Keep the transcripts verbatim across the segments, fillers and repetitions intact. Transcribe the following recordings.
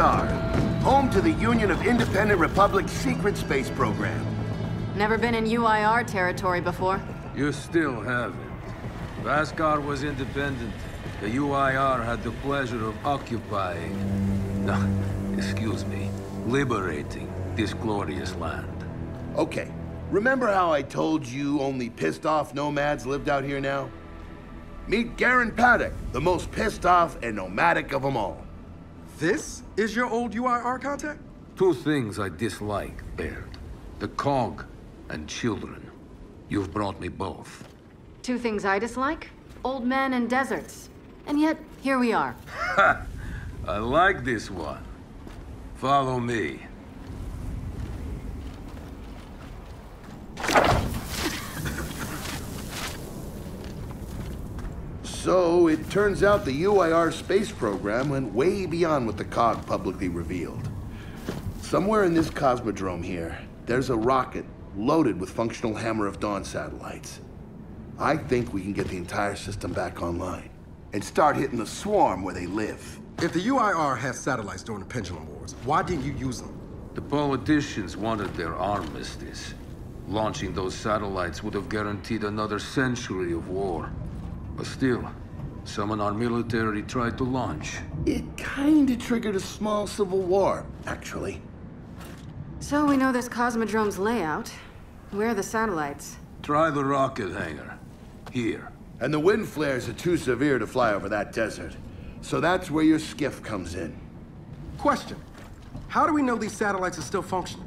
Star, home to the Union of Independent Republic's secret space program. Never been in U I R territory before. You still haven't. Vasgari was independent. The U I R had the pleasure of occupying, no, excuse me, liberating this glorious land. Okay, remember how I told you only pissed off nomads lived out here now? Meet Garen Paddock, the most pissed off and nomadic of them all. This is your old U I R contact? Two things I dislike, Baird. The C O G and children. You've brought me both. Two things I dislike? Old men and deserts. And yet, here we are. Ha! I like this one. Follow me. So, it turns out the U I R space program went way beyond what the C O G publicly revealed. Somewhere in this Cosmodrome here, there's a rocket loaded with functional Hammer of Dawn satellites. I think we can get the entire system back online and start hitting the swarm where they live. If the U I R had satellites during the Pendulum Wars, why didn't you use them? The politicians wanted their armistice. Launching those satellites would have guaranteed another century of war. But still, some in our military tried to launch. It kinda triggered a small civil war, actually. So we know this Cosmodrome's layout. Where are the satellites? Try the rocket hangar. Here. And the wind flares are too severe to fly over that desert. So that's where your skiff comes in. Question. How do we know these satellites are still functioning?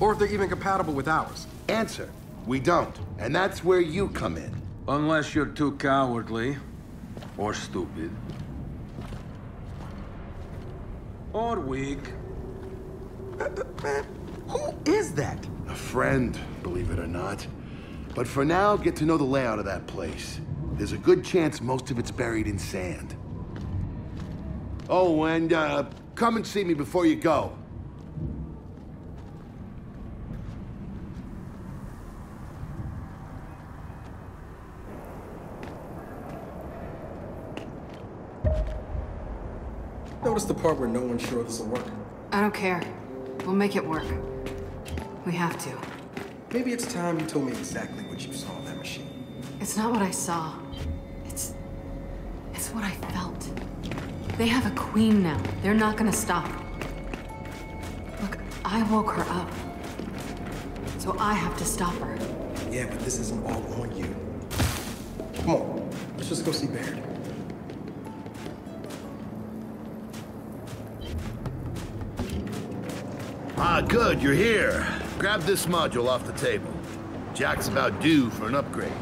Or if they're even compatible with ours? Answer. We don't. And that's where you come in. Unless you're too cowardly. Or stupid. Or weak. Uh, man, who is that? A friend, believe it or not. But for now, get to know the layout of that place. There's a good chance most of it's buried in sand. Oh, and uh, come and see me before you go. Notice the part where no one's sure this will work. I don't care. We'll make it work. We have to. Maybe it's time you told me exactly what you saw on that machine. It's not what I saw. It's... it's what I felt. They have a queen now. They're not gonna stop. Look, I woke her up. So I have to stop her. Yeah, but this isn't all on you. Come on. Let's just go see Baird. Ah, good. You're here. Grab this module off the table. Jack's about due for an upgrade.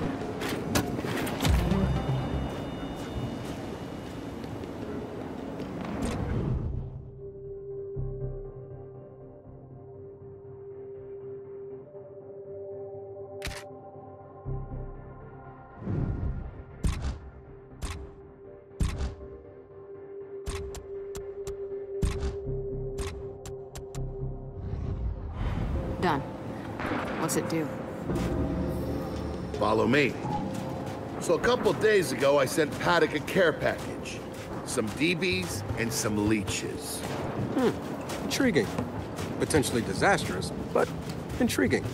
Done. What's it do? Follow me. So a couple days ago, I sent Paddock a care package. Some D Bs and some leeches. Hmm. Intriguing. Potentially disastrous, but intriguing.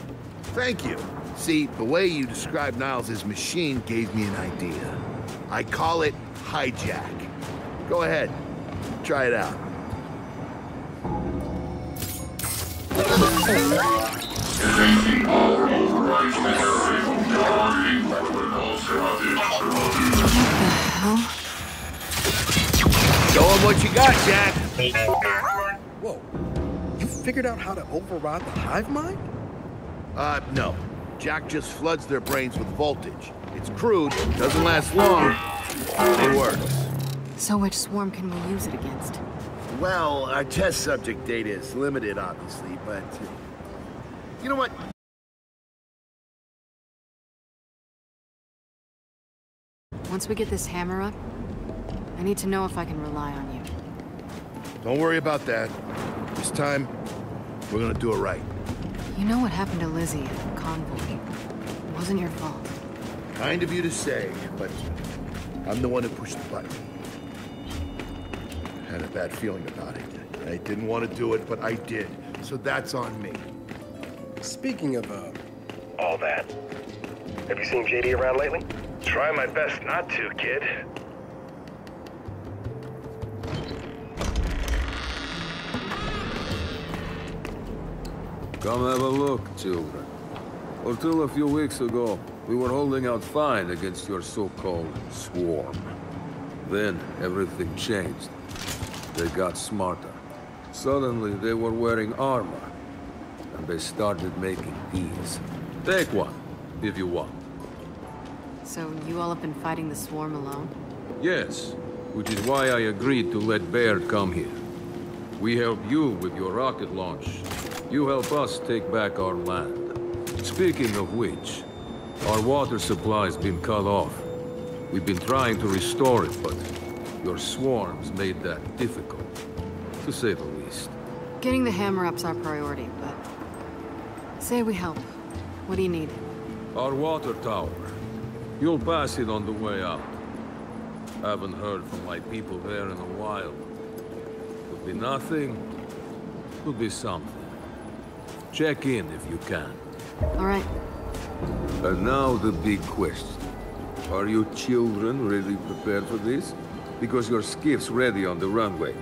Thank you. See, the way you described Niles' machine gave me an idea. I call it hijack. Go ahead. Try it out. Effecting power overrides the area from Goraznian weapons throughout the external. Show him what you got, Jack! Whoa. You figured out how to override the hive mind? Uh, no. Jack just floods their brains with voltage. It's crude, doesn't last long, it works. So which swarm can we use it against? Well, our test subject data is limited, obviously, but... you know what? Once we get this hammer up, I need to know if I can rely on you. Don't worry about that. This time, we're gonna do it right. You know what happened to Lizzie at the convoy? It wasn't your fault. Kind of you to say, but I'm the one who pushed the button. Had a bad feeling about it. I didn't want to do it, but I did. So that's on me. Speaking of, uh... all that. Have you seen J D around lately? Try my best not to, kid. Come have a look, children. Until a few weeks ago, we were holding out fine against your so-called swarm. Then everything changed. They got smarter. Suddenly, they were wearing armor, and they started making these. Take one, if you want. So you all have been fighting the swarm alone? Yes, which is why I agreed to let Baird come here. We help you with your rocket launch. You help us take back our land. Speaking of which, our water supply's been cut off. We've been trying to restore it, but your swarms made that difficult, to say the least. Getting the hammer-up's our priority, but say we help. What do you need? Our water tower. You'll pass it on the way out. Haven't heard from my people there in a while. Could be nothing, could be something. Check in if you can. All right. And now the big question. Are you children really prepared for this? Because your skiff's ready on the runway,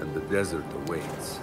and the desert awaits.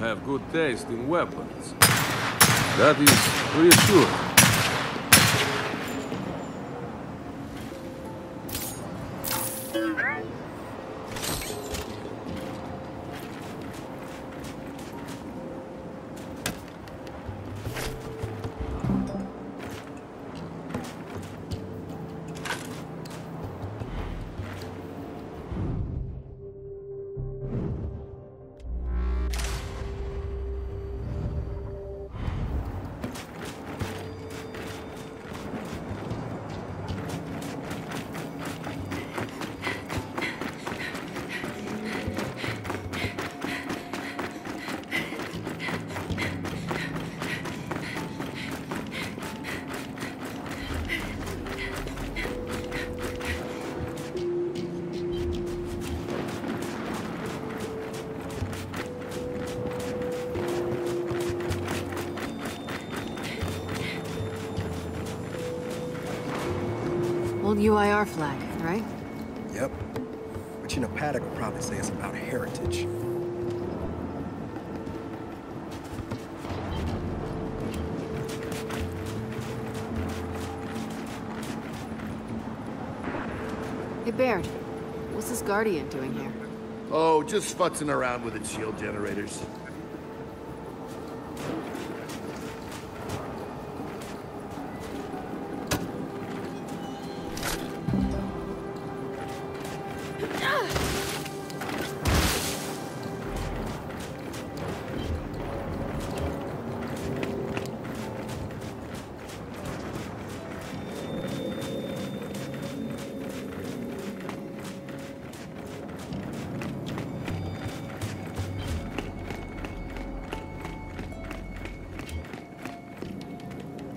Have good taste in weapons. That is reassuring. U I R flag, right? Yep. Which, you know, Paddock would probably say it's about heritage. Hey, Baird. What's this Guardian doing here? Oh, just futzing around with its shield generators.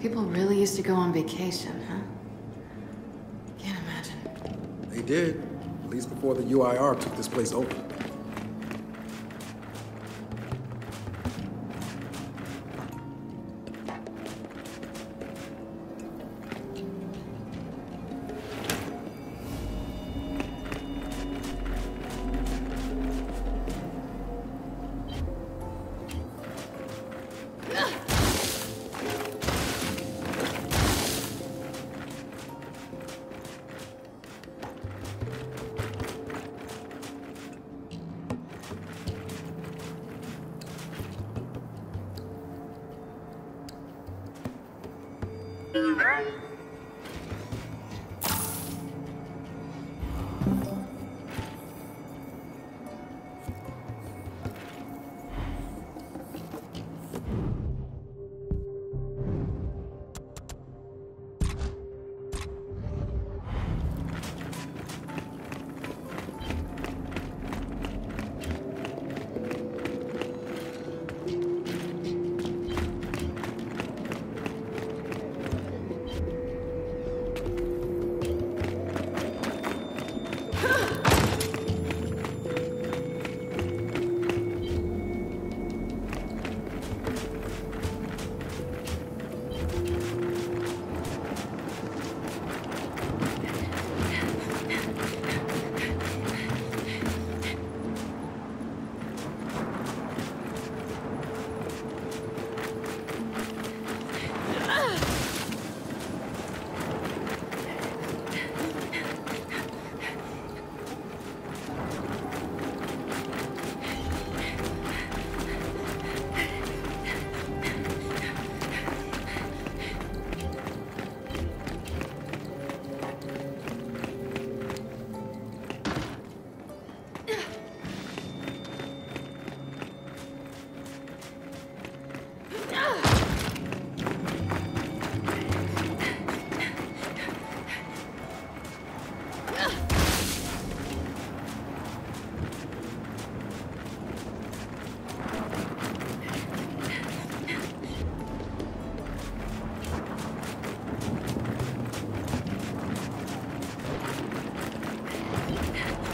People really used to go on vacation, huh? Can't imagine. They did, at least before the U I R took this place over.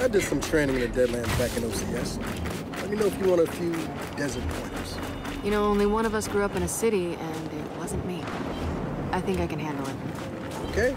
I did some training in the Deadlands back in O C S. Let me know if you want a few desert pointers. You know, only one of us grew up in a city, and it wasn't me. I think I can handle it. Okay.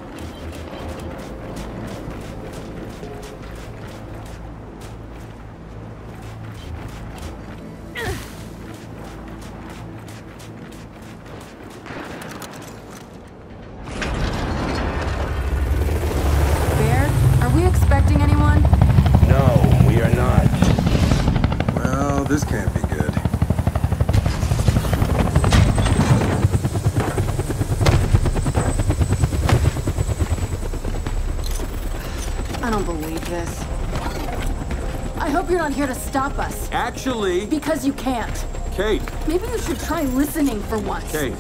Here to stop us. Actually... Because you can't. Kate. Maybe you should try listening for once. Kate.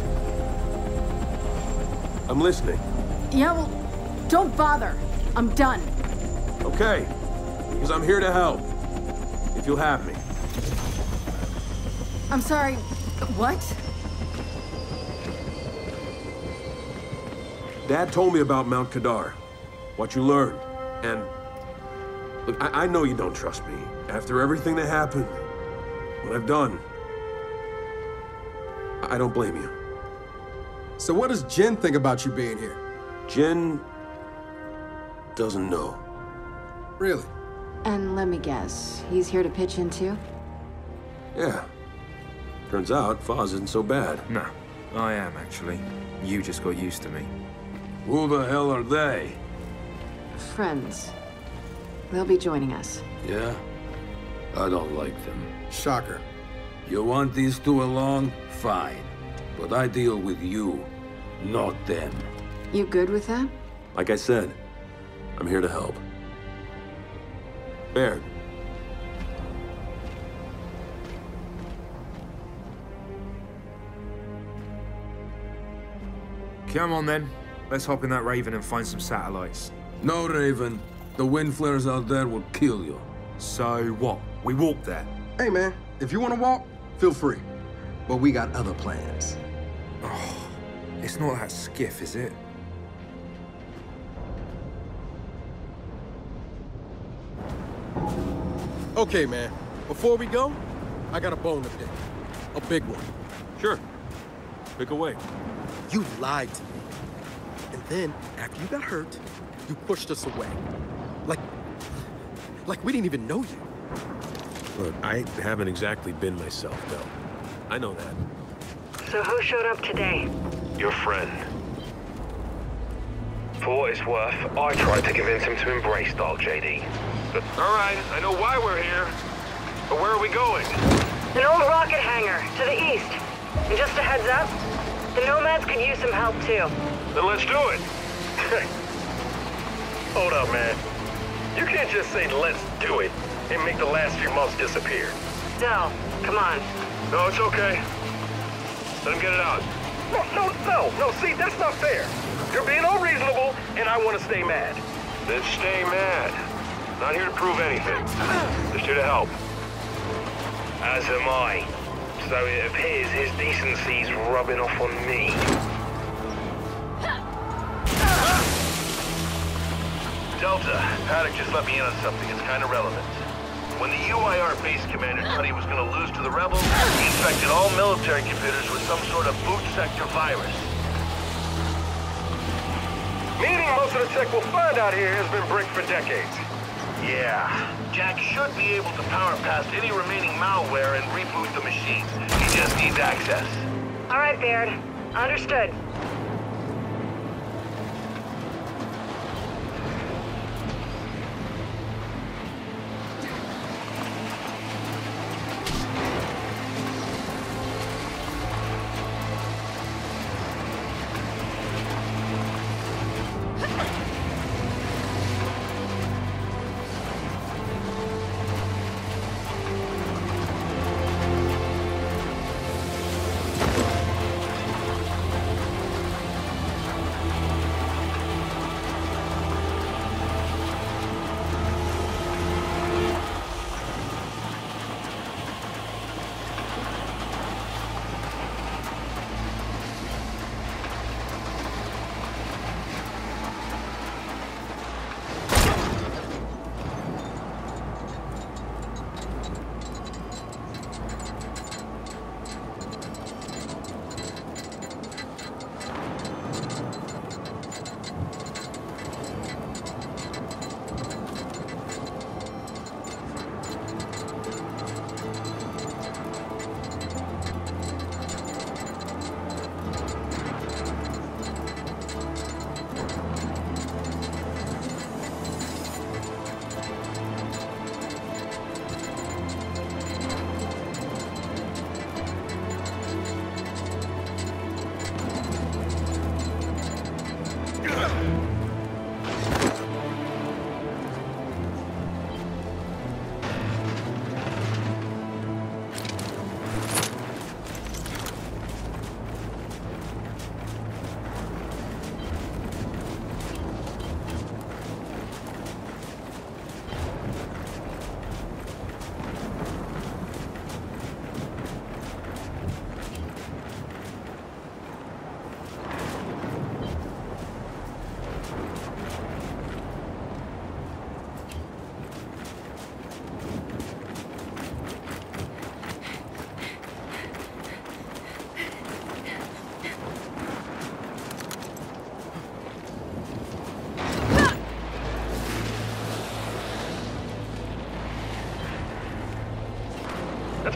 I'm listening. Yeah, well, don't bother. I'm done. Okay. Because I'm here to help. If you'll have me. I'm sorry. What? Dad told me about Mount Kadar. What you learned. And... Look, I, I know you don't trust me. After everything that happened, what I've done, I don't blame you. So what does Jin think about you being here? Jin doesn't know. Really? And let me guess, he's here to pitch in too? Yeah. Turns out Foz isn't so bad. No, I am actually. You just got used to me. Who the hell are they? Friends. They'll be joining us. Yeah? I don't like them. Shocker. You want these two along? Fine. But I deal with you, not them. You good with that? Like I said, I'm here to help. Baird. Come on then. Let's hop in that Raven and find some satellites. No, Raven. The wind flares out there will kill you. So what? We walk there. Hey man, if you want to walk, feel free. But we got other plans. Oh, it's not that skiff, is it? Okay man, before we go, I got a bone to pick. A big one. Sure. Pick away. You lied to me. And then, after you got hurt, you pushed us away. Like... Like we didn't even know you. Look, I haven't exactly been myself, though. I know that. So who showed up today? Your friend. For what it's worth, I tried to convince him to embrace Dark J D. But, all right, I know why we're here. But where are we going? An old rocket hangar, to the east. And just a heads up, the Nomads could use some help, too. Then let's do it. Hold up, man. You can't just say let's do it and make the last few months disappear. No, come on. No, it's okay. Let him get it out. No, no, no, no, see, that's not fair. You're being unreasonable, and I want to stay mad. Then stay mad. Not here to prove anything. Just here to help. As am I. So it appears his decency's rubbing off on me. Delta, Paddock just let me in on something. It's kind of relevant. When the U I R base commander thought he was going to lose to the rebels, he infected all military computers with some sort of boot sector virus. Meaning most of the tech we'll find out here has been bricked for decades. Yeah. Jack should be able to power past any remaining malware and reboot the machines. He just needs access. All right, Baird. Understood.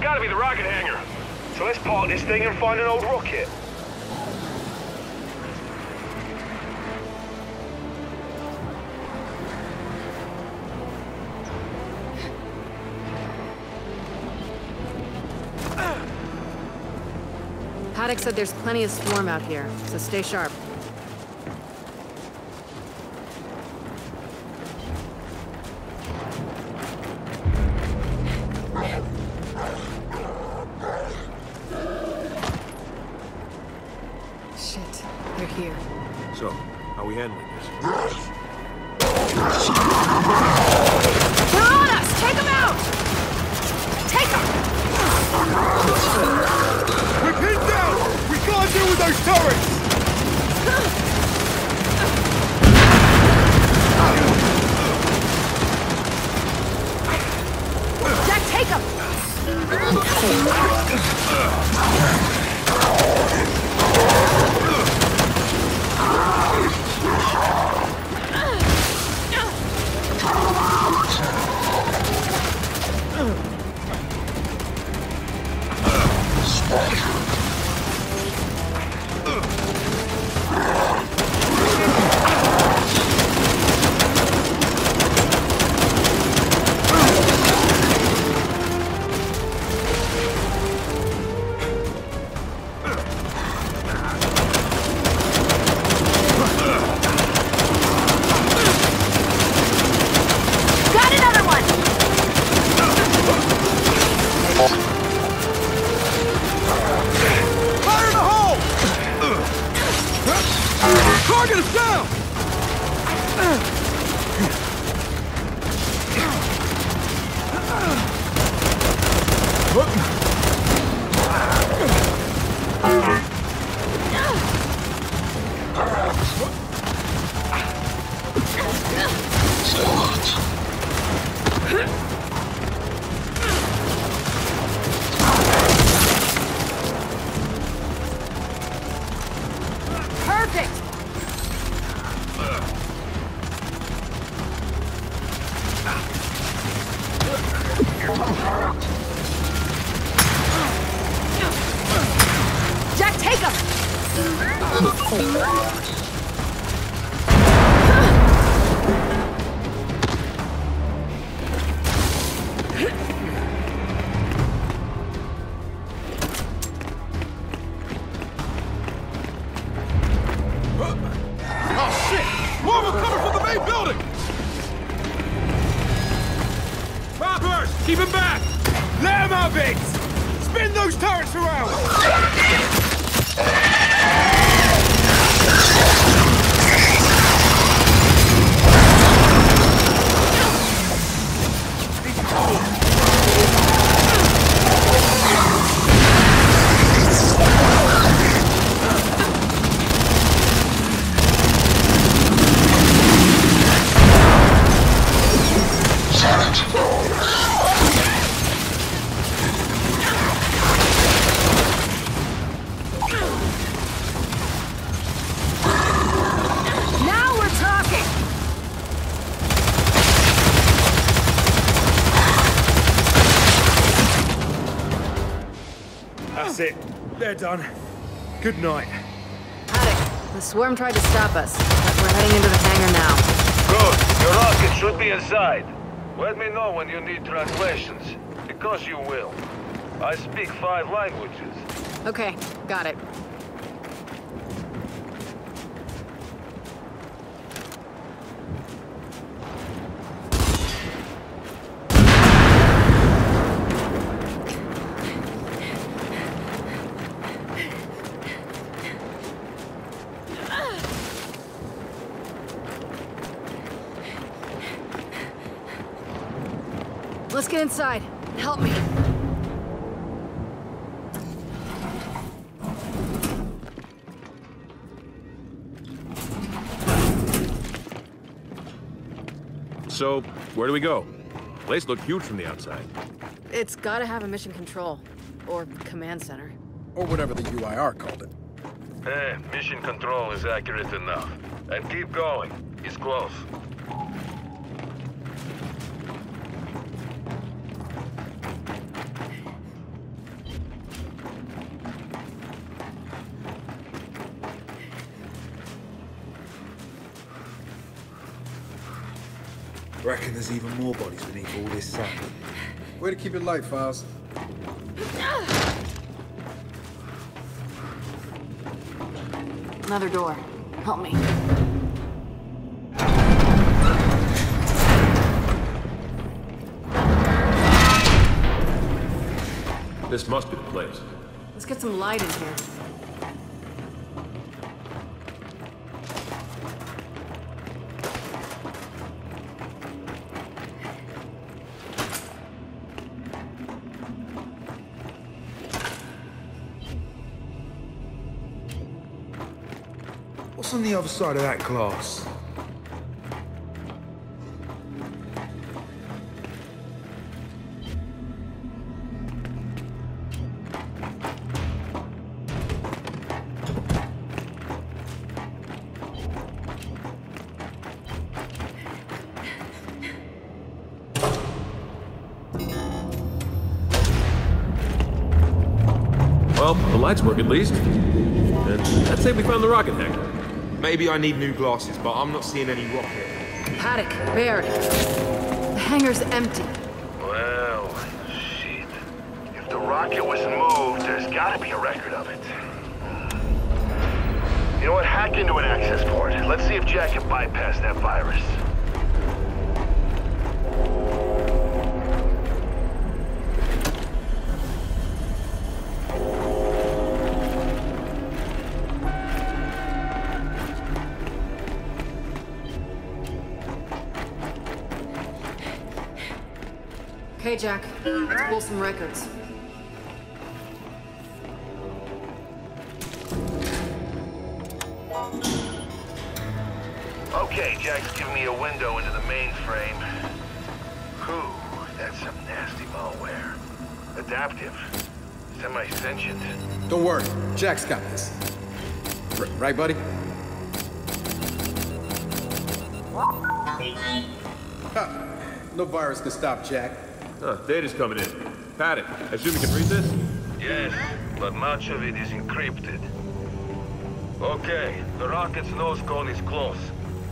Gotta be the rocket hanger. So let's park this thing and find an old rocket. Paddock said there's plenty of swarm out here, so stay sharp. Done. Good night. Paddock, the swarm tried to stop us, but we're heading into the hangar now. Good. Your rocket should be inside. Let me know when you need translations, because you will. I speak five languages. Okay, got it. Get inside. Help me. So, where do we go? The place looked huge from the outside. It's gotta have a mission control. Or command center. Or whatever the U I R called it. Eh, mission control is accurate enough. And keep going. It's close. I reckon there's even more bodies beneath all this sun. Way to keep it light, Files. Another door. Help me. This must be the place. Let's get some light in here. What's on the other side of that glass? Well, the lights work at least. And I'd say we found the rocket hanger. Maybe I need new glasses, but I'm not seeing any rocket. Paddock, Baird. The hangar's empty. Well, shit. If the rocket was moved, there's gotta be a record of it. You know what? Hack into an access port. Let's see if Jack can bypass that virus. Hey, Jack. Let's pull some records. Okay, Jack's giving me a window into the mainframe. Whew, that's some nasty malware. Adaptive. Semi-sentient. Don't worry, Jack's got this. R right, buddy? Ha! No virus can stop Jack. Huh, data's coming in. Paddock, I assume you can read this? Yes, but much of it is encrypted. Okay, the rocket's nose cone is close.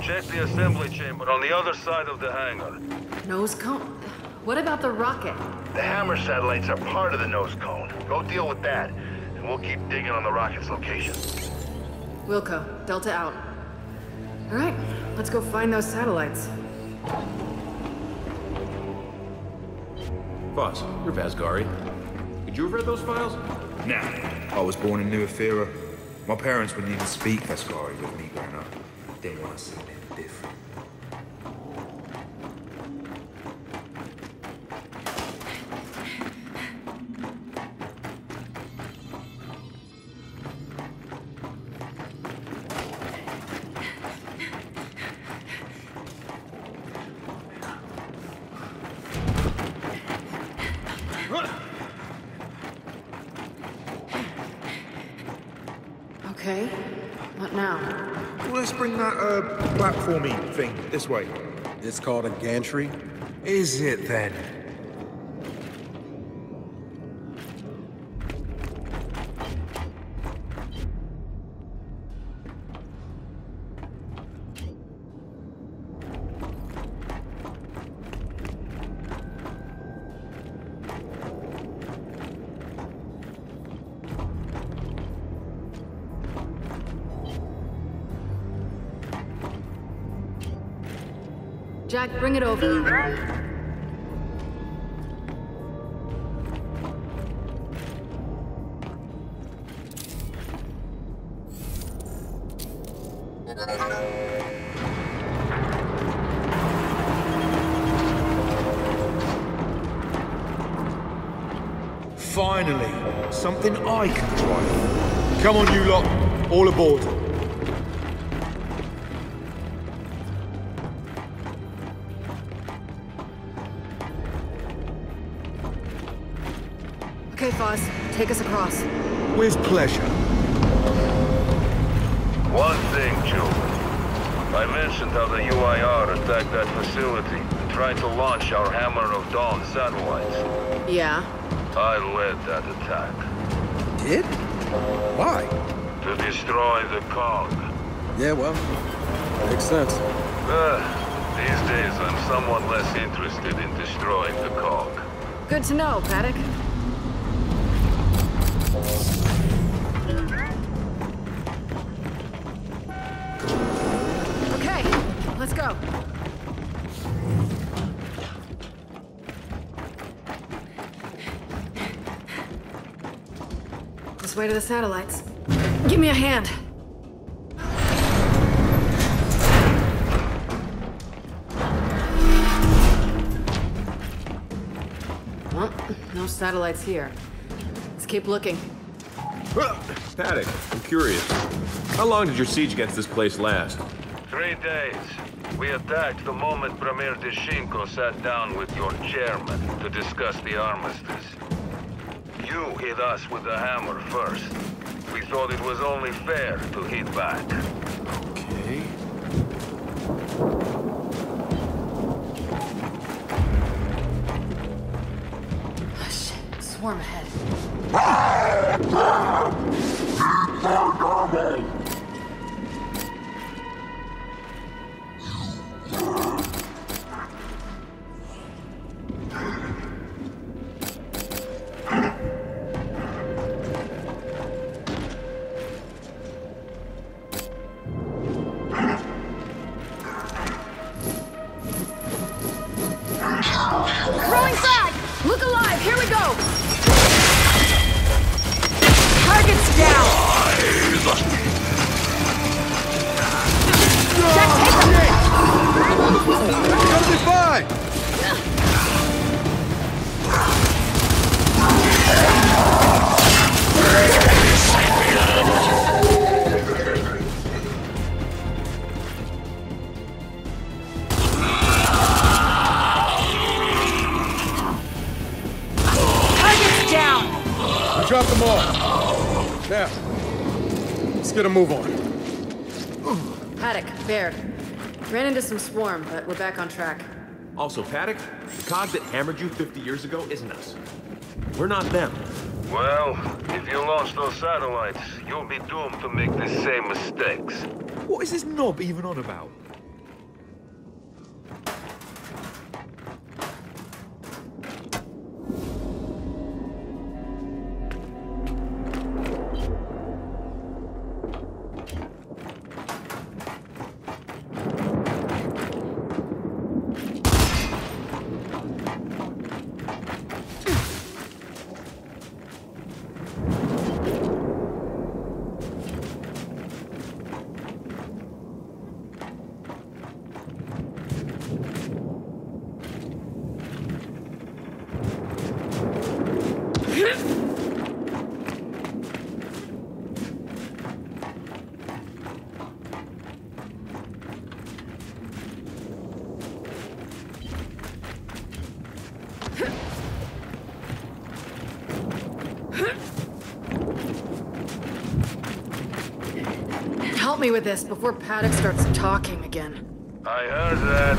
Check the assembly chamber on the other side of the hangar. Nose cone? What about the rocket? The Hammer satellites are part of the nose cone. Go deal with that, and we'll keep digging on the rocket's location. Wilco, Delta out. All right, let's go find those satellites. Boss, you're Vasgari. Could you have read those files? Nah. I was born in New Athera. My parents wouldn't even speak Vasgari with me growing up. They didn't want to see them different. Okay, what now? Well, let's bring that, uh, platformy thing this way. It's called a gantry? Is it, then? Jack, bring it over. Finally, something I can drive. Come on, you lot. All aboard. Okay, Foz, take us across. With pleasure. One thing, children. I mentioned how the U I R attacked that facility and tried to launch our Hammer of Dawn satellites. Yeah? I led that attack. Did? Why? To destroy the C O G. Yeah, well, makes sense. Uh, these days, I'm somewhat less interested in destroying the C O G. Good to know, Paddock. Okay, let's go. This way to the satellites. Give me a hand. Well, no satellites here. Let's keep looking. Paddock, I'm curious. How long did your siege against this place last? Three days. We attacked the moment Premier Deshinko sat down with your chairman to discuss the armistice. You hit us with the hammer first. We thought it was only fair to hit back. Okay. Oh, shit. Swarm ahead. got them all. Now, let's get a move on. Paddock, Baird. Ran into some swarm, but we're back on track. Also, Paddock, the C O G that hammered you fifty years ago isn't us. We're not them. Well, if you launch those satellites, you'll be doomed to make the same mistakes. What is this knob even on about? Help me with this before Paddock starts talking again. I heard that.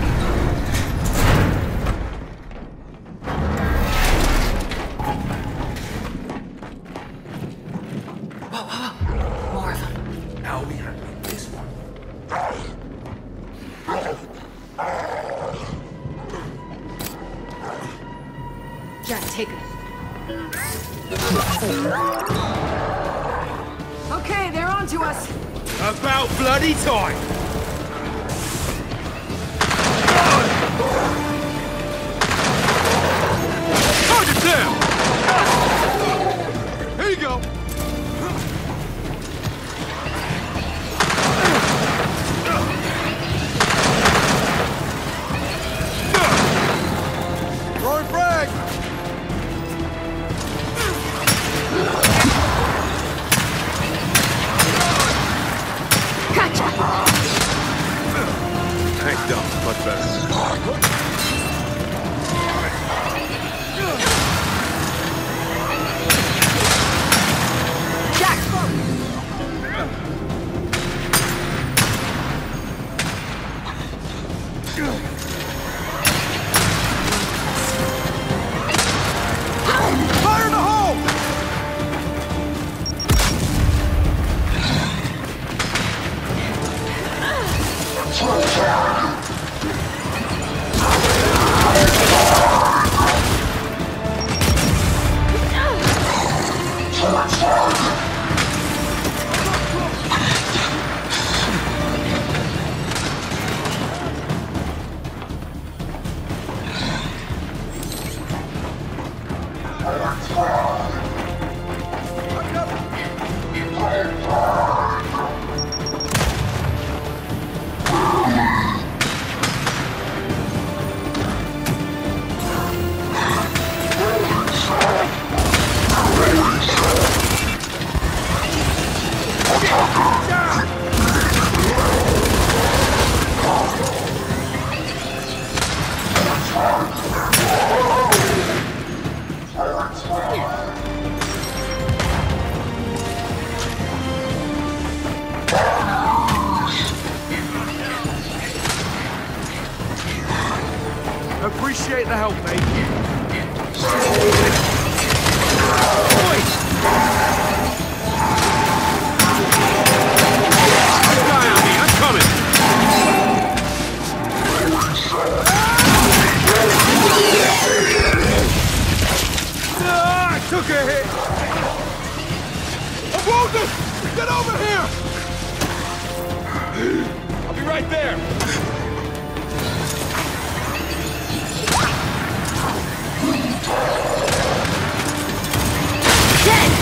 Dead!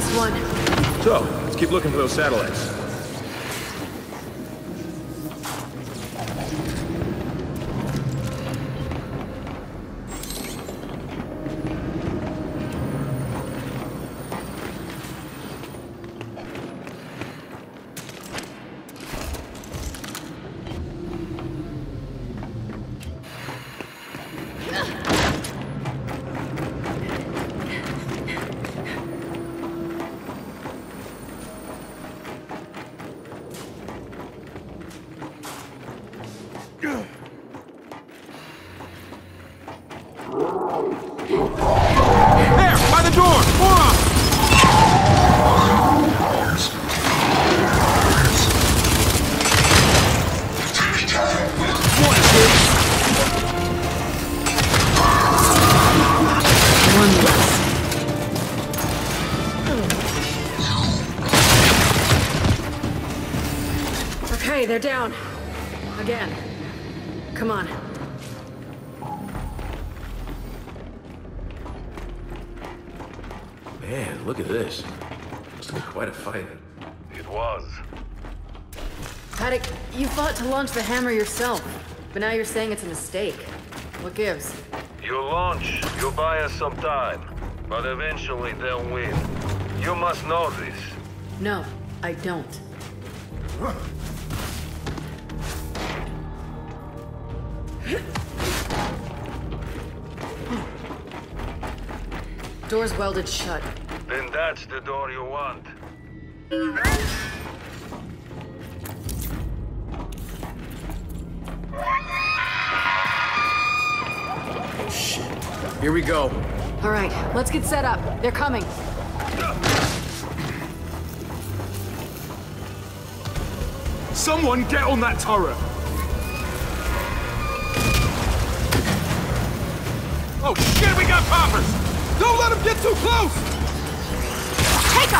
last one. So, let's keep looking for those satellites. They're down. Again. Come on. Man, look at this. Must have been quite a fight. It was. Paddock, you fought to launch the hammer yourself, but now you're saying it's a mistake. What gives? You launch, you buy us some time, but eventually they'll win. You must know this. No, I don't. Huh. Door's welded shut. Then that's the door you want. Oh, shit. Here we go. All right, let's get set up. They're coming. Someone get on that turret! Oh shit, we got poppers! Don't let him get too close! Take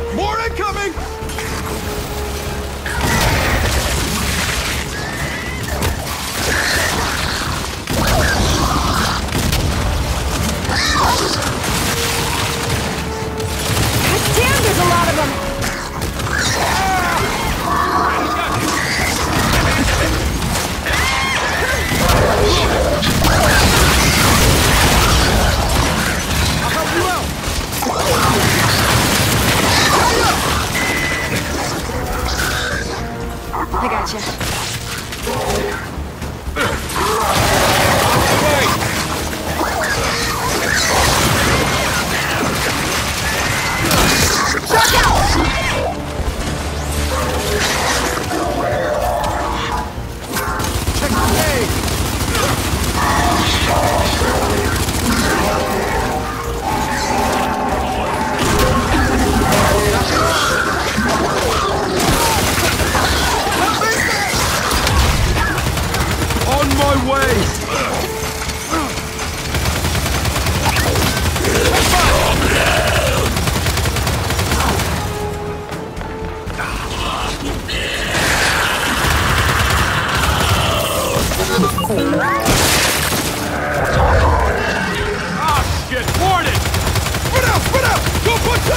him! More incoming! Damn, there's a lot of them! I'll help you out! I got you. Watch out! Check the gate! On my way! Come on! Ah, shit! Warden! Put out! Put out! Go punch up!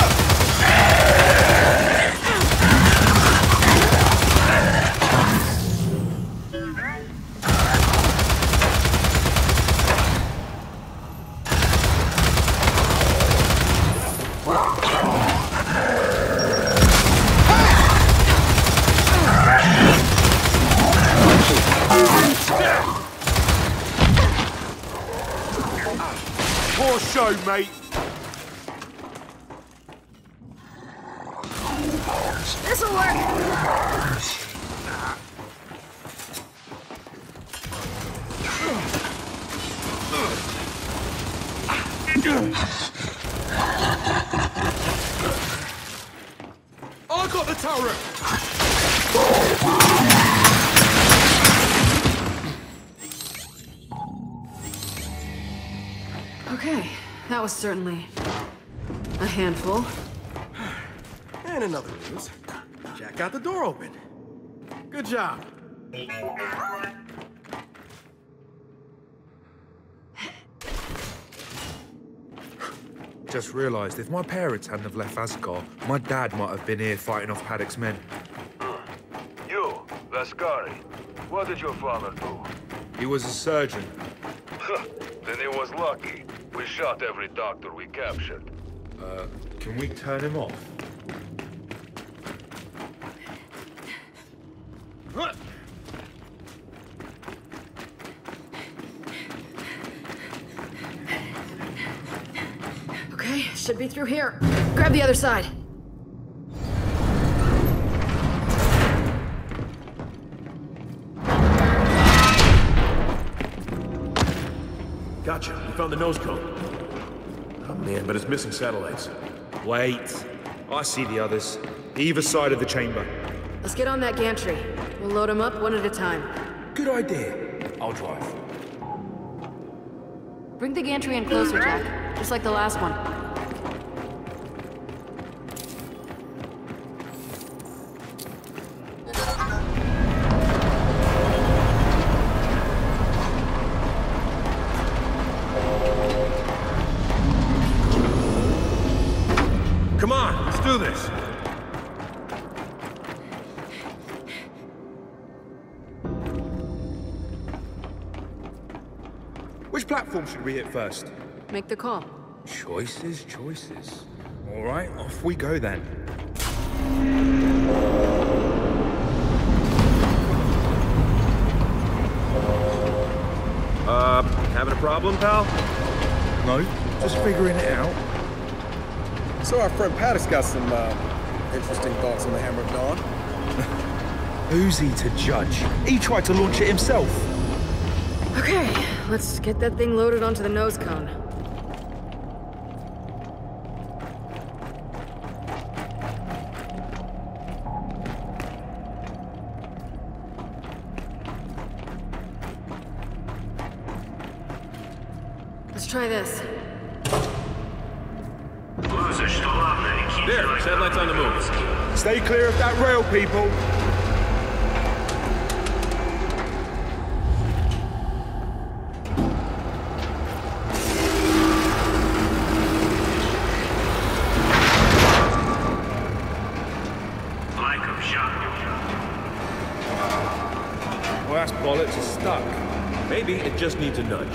Show, mate. This'll work. I got the turret. Okay, that was certainly a handful. And in other news, Jack got the door open. Good job. Just realised if my parents hadn't have left Asgard, my dad might have been here fighting off Paddock's men. You, Vasgari, what did your father do? He was a surgeon. Then he was lucky. We shot every doctor we captured. Uh, can we turn him off? Okay, should be through here. Grab the other side. Gotcha. We found the nose cone. Oh man, but it's missing satellites. Wait. I see the others. Either side of the chamber. Let's get on that gantry. We'll load them up one at a time. Good idea. I'll drive. Bring the gantry in closer, Jack. Just like the last one. Should we hit first? Make the call. Choices, choices. All right, off we go then. Uh, having a problem, pal? No, just figuring it out. So our friend Paddock's got some uh, interesting thoughts on the Hammer of Dawn. Who's he to judge? He tried to launch it himself. Okay, let's get that thing loaded onto the nose cone. Let's try this. There, satellites on the move. Stay clear of that rail, people. Maybe it just needs a nudge.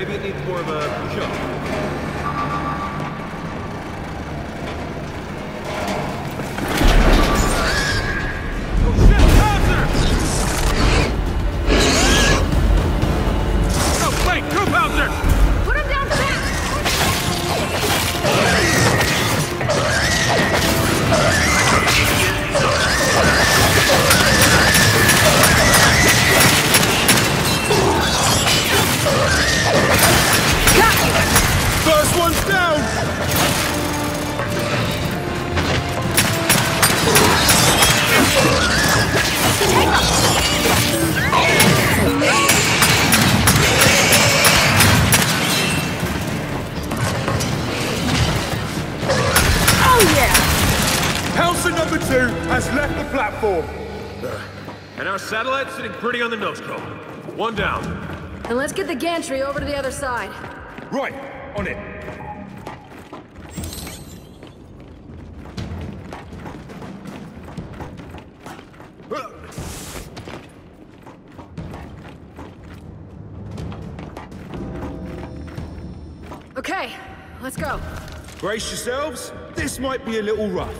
Maybe it needs more of a push-up. Satellite sitting pretty on the nose cone. One down. And let's get the gantry over to the other side. Right, on it. Okay, let's go. Brace yourselves. This might be a little rough.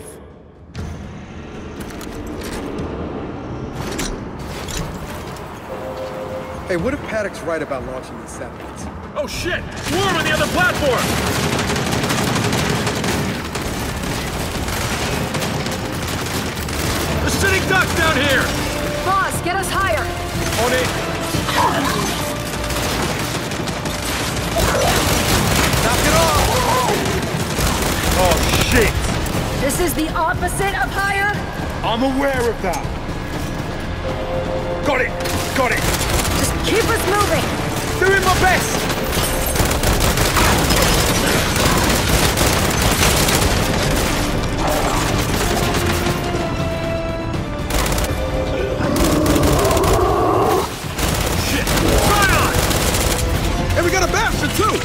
Hey, what if Paddock's right about launching these satellites? Oh shit! Worm on the other platform! The sitting duck's down here! Boss, get us higher! On it! Knock it off! Oh shit! This is the opposite of higher? I'm aware of that. Got it! Got it! Keep us moving! Doing my best! Shit! Right on! And we got a bastion too!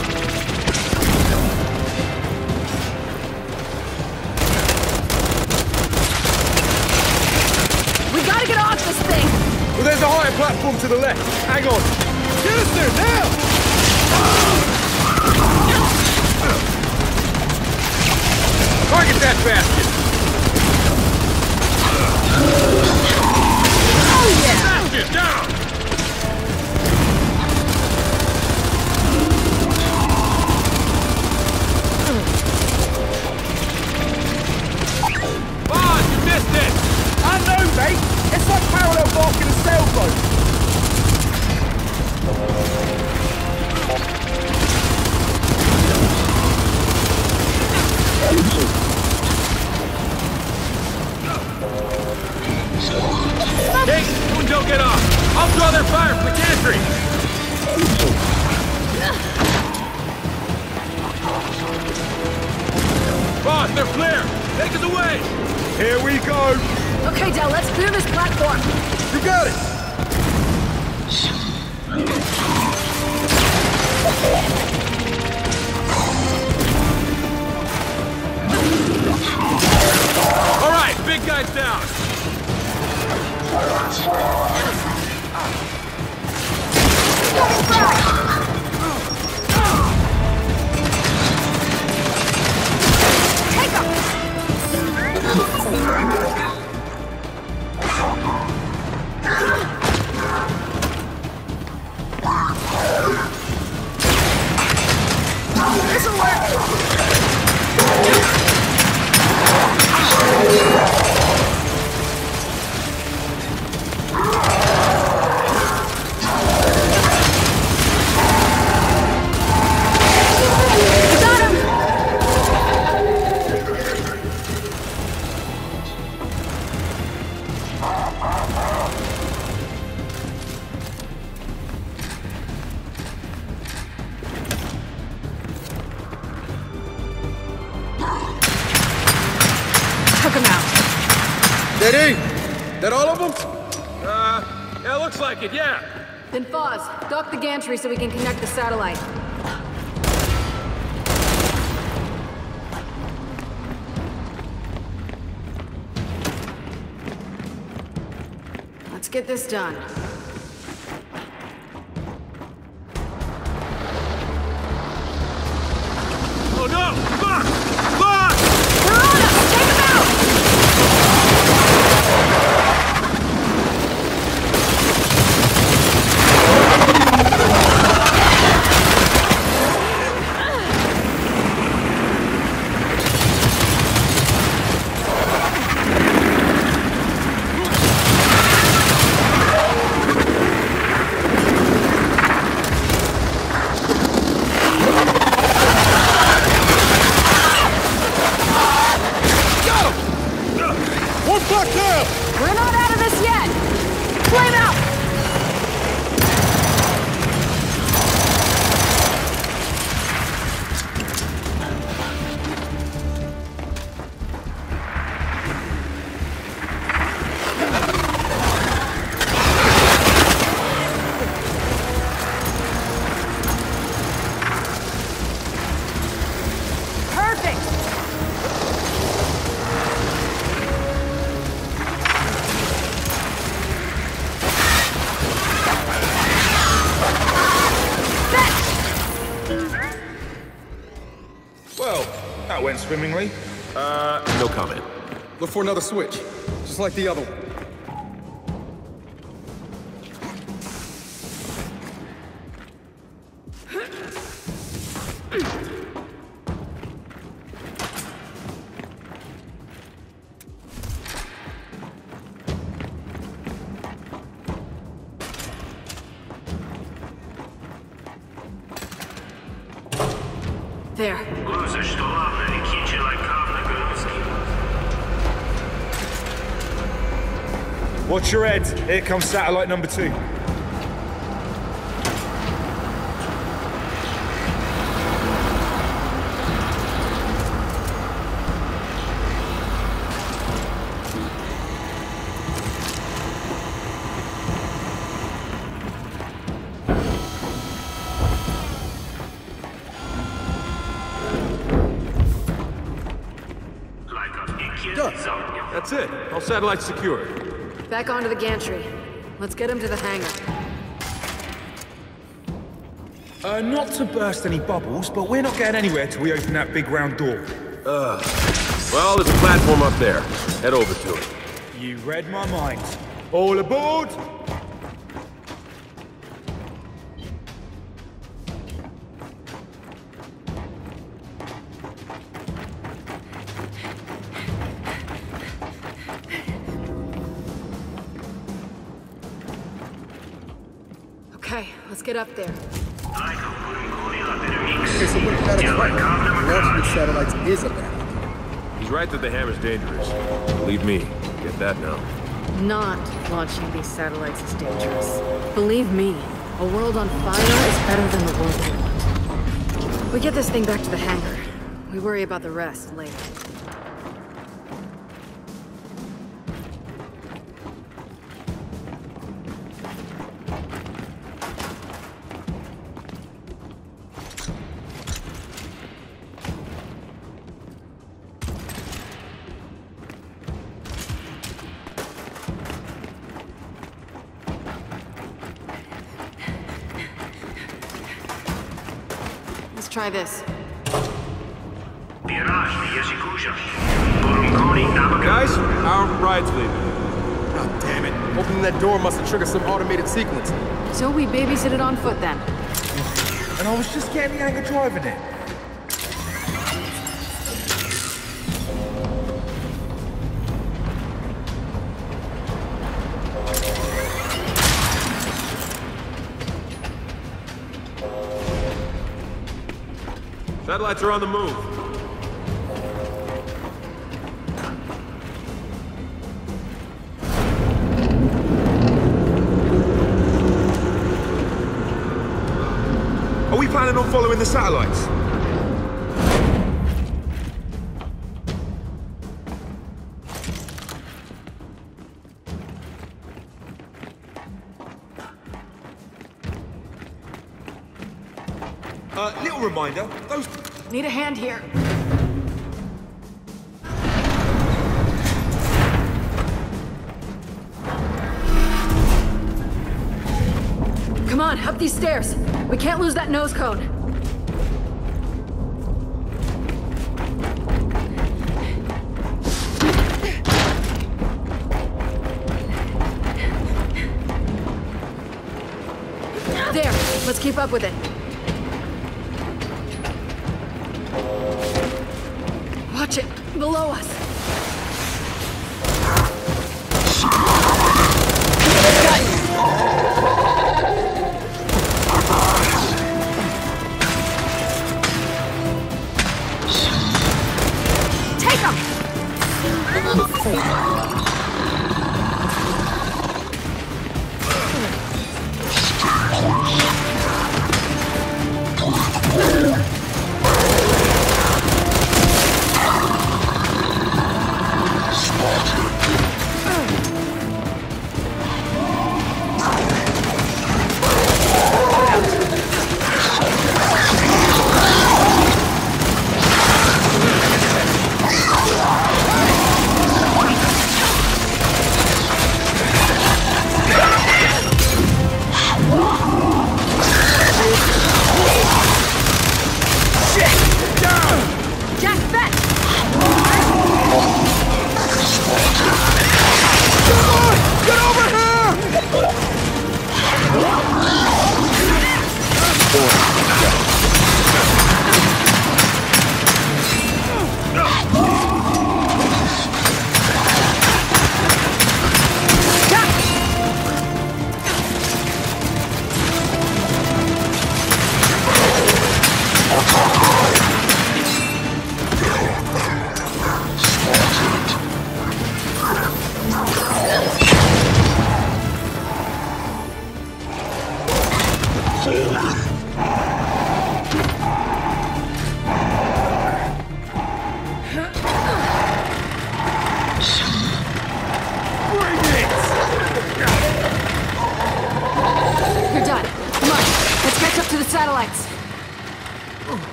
We gotta get off this thing! Well, there's a higher platform to the left! Hang on! Get us there now! Target that basket! Oh yeah! Basket down! Boss, oh, you missed it! I know, mate! It's like parallel barking a sailboat! Hey, don't get off! I'll draw their fire from the gantry! Boss, they're flare! Take us away! Here we go! Okay, Del, let's clear this platform! You got it! All right, big guy's down. Take him. This'll work. Dock the gantry so we can connect the satellite. Let's get this done. Well, that went swimmingly. Uh, no comment. Look for another switch, just like the other one. Watch your head. Here comes satellite number two. Done. That's it. All satellites secured. Back onto the gantry. Let's get him to the hangar. Uh, not to burst any bubbles, but we're not getting anywhere till we open that big round door. Ugh. Well, there's a platform up there. Head over to it. You read my mind. All aboard! Get up there. Okay, so what if that is right? Launching these satellites is a bad. He's right that the hammer's dangerous. Believe me, get that now. Not launching these satellites is dangerous. Believe me, a world on fire is better than the world we want. We get this thing back to the hangar. We worry about the rest later. Try this. Guys, our ride's leaving. God damn it. Opening that door must have triggered some automated sequence. So we babysit it on foot then. And I was just getting the anchor driving it. Satellites are on the move. Are we planning on following the satellites? Uh, little reminder, those... Need a hand here. Come on, up these stairs. We can't lose that nose cone. There, let's keep up with it. Below us. Take him. Oh.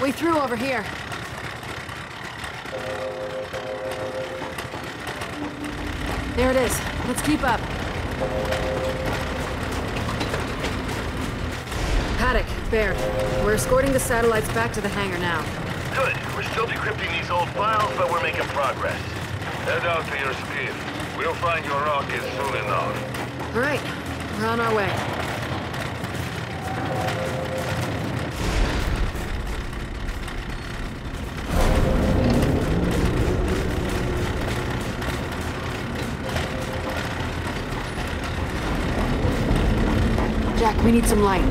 Way through over here. There it is. Let's keep up. Paddock, Baird, we're escorting the satellites back to the hangar now. Good. We're still decrypting these old files, but we're making progress. Head out to your speed. We'll find your rocket soon enough. All right. We're on our way. Jack, we need some light.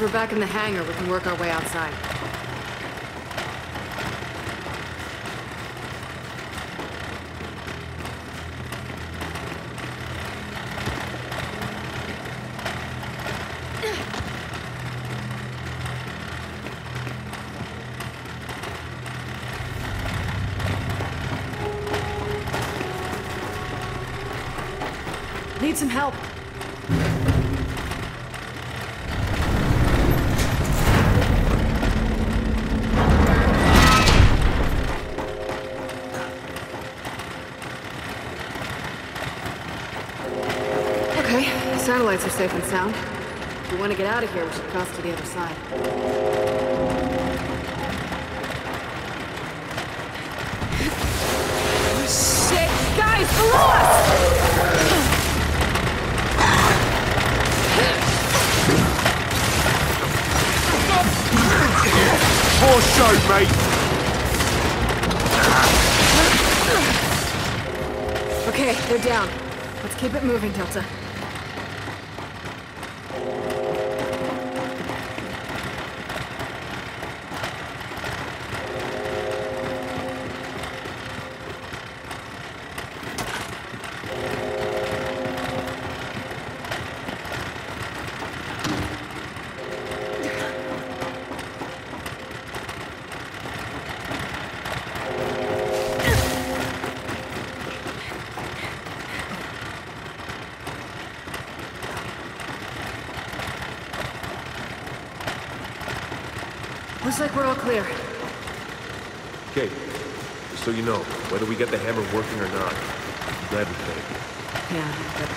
We're back in the hangar. We can work our way outside. Need some help. Satellites are safe and sound. If we want to get out of here, we should cross to the other side. Oh, shit! Guys, below us! More show, mate! Okay, they're down. Let's keep it moving, Delta. Looks like we're all clear. Okay, just so you know, whether we get the hammer working or not, I'm glad we did it. Yeah, but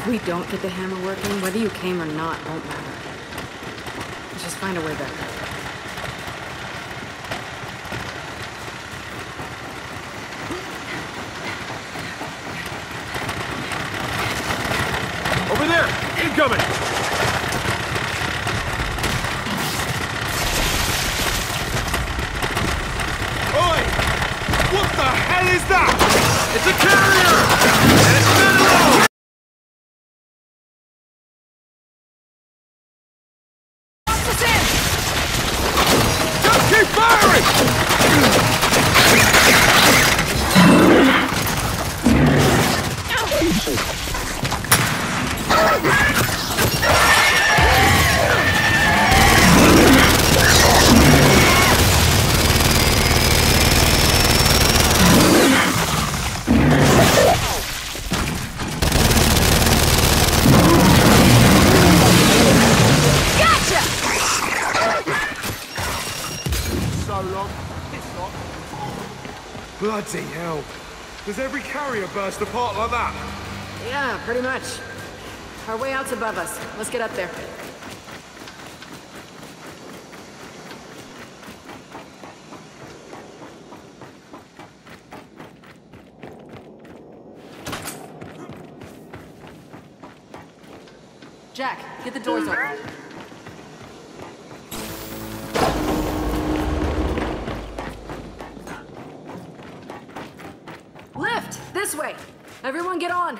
if we don't get the hammer working, whether you came or not won't matter. We'll just find a way back. Over there! Incoming! It's a carrier! And it's Pendulum! Lock us in! Just keep firing! Bloody hell. Does every carrier burst apart like that? Yeah, pretty much. Our way out's above us. Let's get up there. Jack, get the doors open. Everyone get on!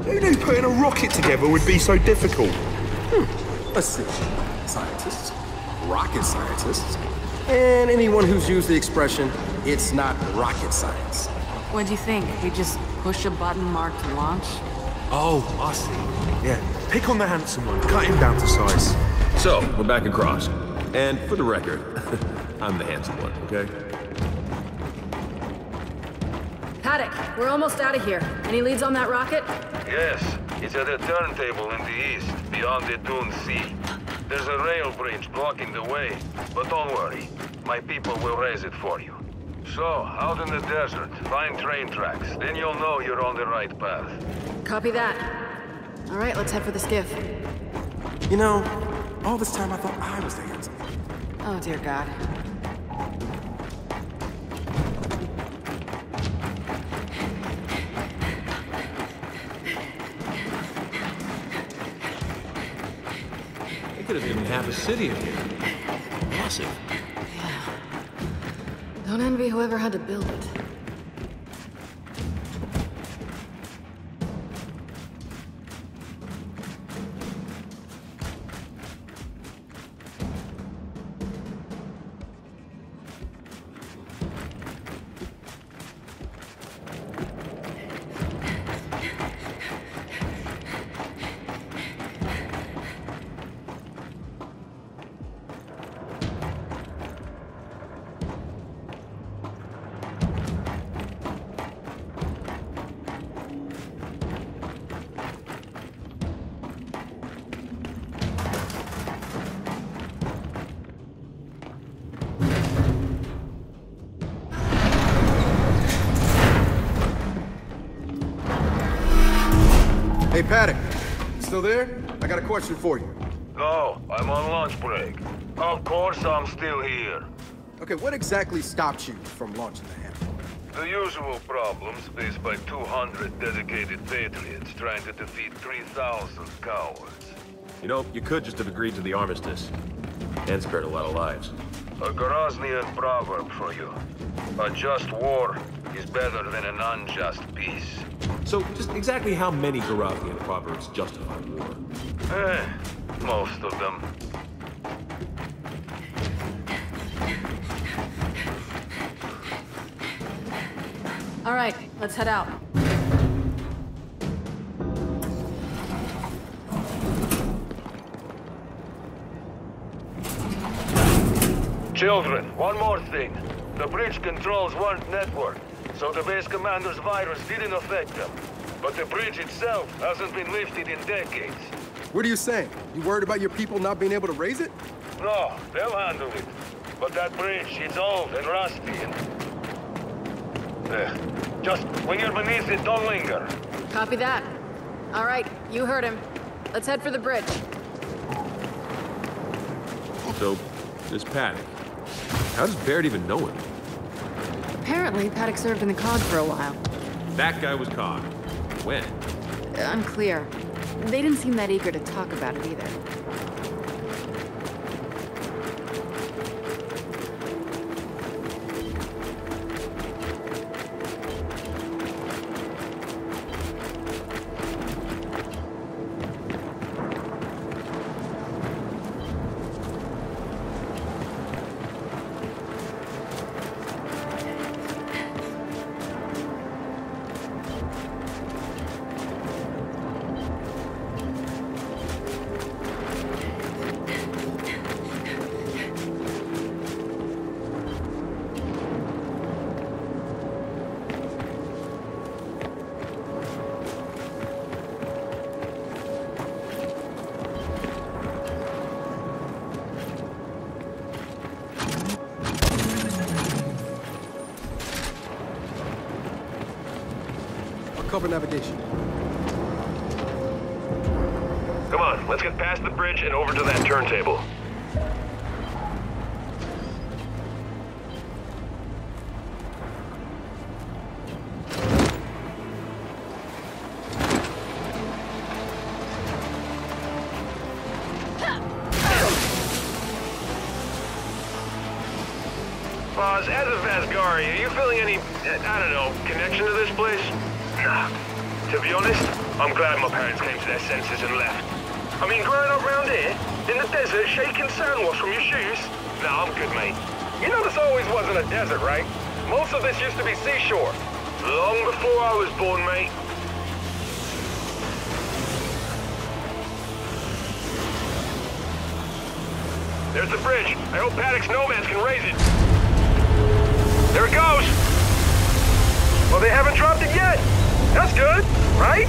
Who knew putting a rocket together would be so difficult? Hmm. Let's see. Scientists, rocket scientists, and anyone who's used the expression, it's not rocket science. What do you think? You just push a button marked launch? Oh, I see. Yeah. Pick on the handsome one. Cut him down to size. So, we're back across. And for the record, I'm the handsome one, okay? Paddock, we're almost out of here. Any leads on that rocket? Yes. It's at a turntable in the east, beyond the Dune Sea. There's a rail bridge blocking the way, but don't worry. My people will raise it for you. So, out in the desert, find train tracks. Then you'll know you're on the right path. Copy that. All right, let's head for the skiff. You know, all this time I thought I was the handsome. Oh, dear God. They could have even half a city in here. Massive. Yeah. Don't envy whoever had to build it. Hey, Paddock, still there? I got a question for you. No, I'm on lunch break. Of course I'm still here. Okay, what exactly stopped you from launching the Hammer? The usual problems faced by two hundred dedicated patriots trying to defeat three thousand cowards. You know, you could just have agreed to the armistice and spared a lot of lives. A Goraznian proverb for you. A just war is better than an unjust peace. So, just exactly how many Goraznian proverbs justify war? Eh, most of them. All right, let's head out. Children, one more thing. The bridge controls one network. So the base commander's virus didn't affect them. But the bridge itself hasn't been lifted in decades. What are you saying? You worried about your people not being able to raise it? No, they'll handle it. But that bridge, it's old and rusty and... Uh, just when you're beneath it, don't linger. Copy that. All right, you heard him. Let's head for the bridge. So, this Paddock, how does Baird even know him? Apparently, Paddock served in the C O G for a while. That guy was C O G. When? Unclear. They didn't seem that eager to talk about it either. Cover navigation. Come on, let's get past the bridge and over to that turntable. Boz, as a Vasgari, are you feeling any, I don't know, connection to this place? Nah. To be honest, I'm glad my parents came to their senses and left. I mean, growing up round here, in the desert, shaking sand wash from your shoes? Nah, I'm good, mate. You know this always wasn't a desert, right? Most of this used to be seashore. Long before I was born, mate. There's the bridge. I hope Paddock's nomads can raise it. There it goes! Well, they haven't dropped it yet. That's good, right?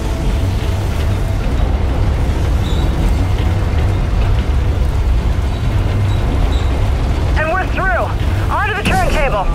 And we're through. Onto the turntable.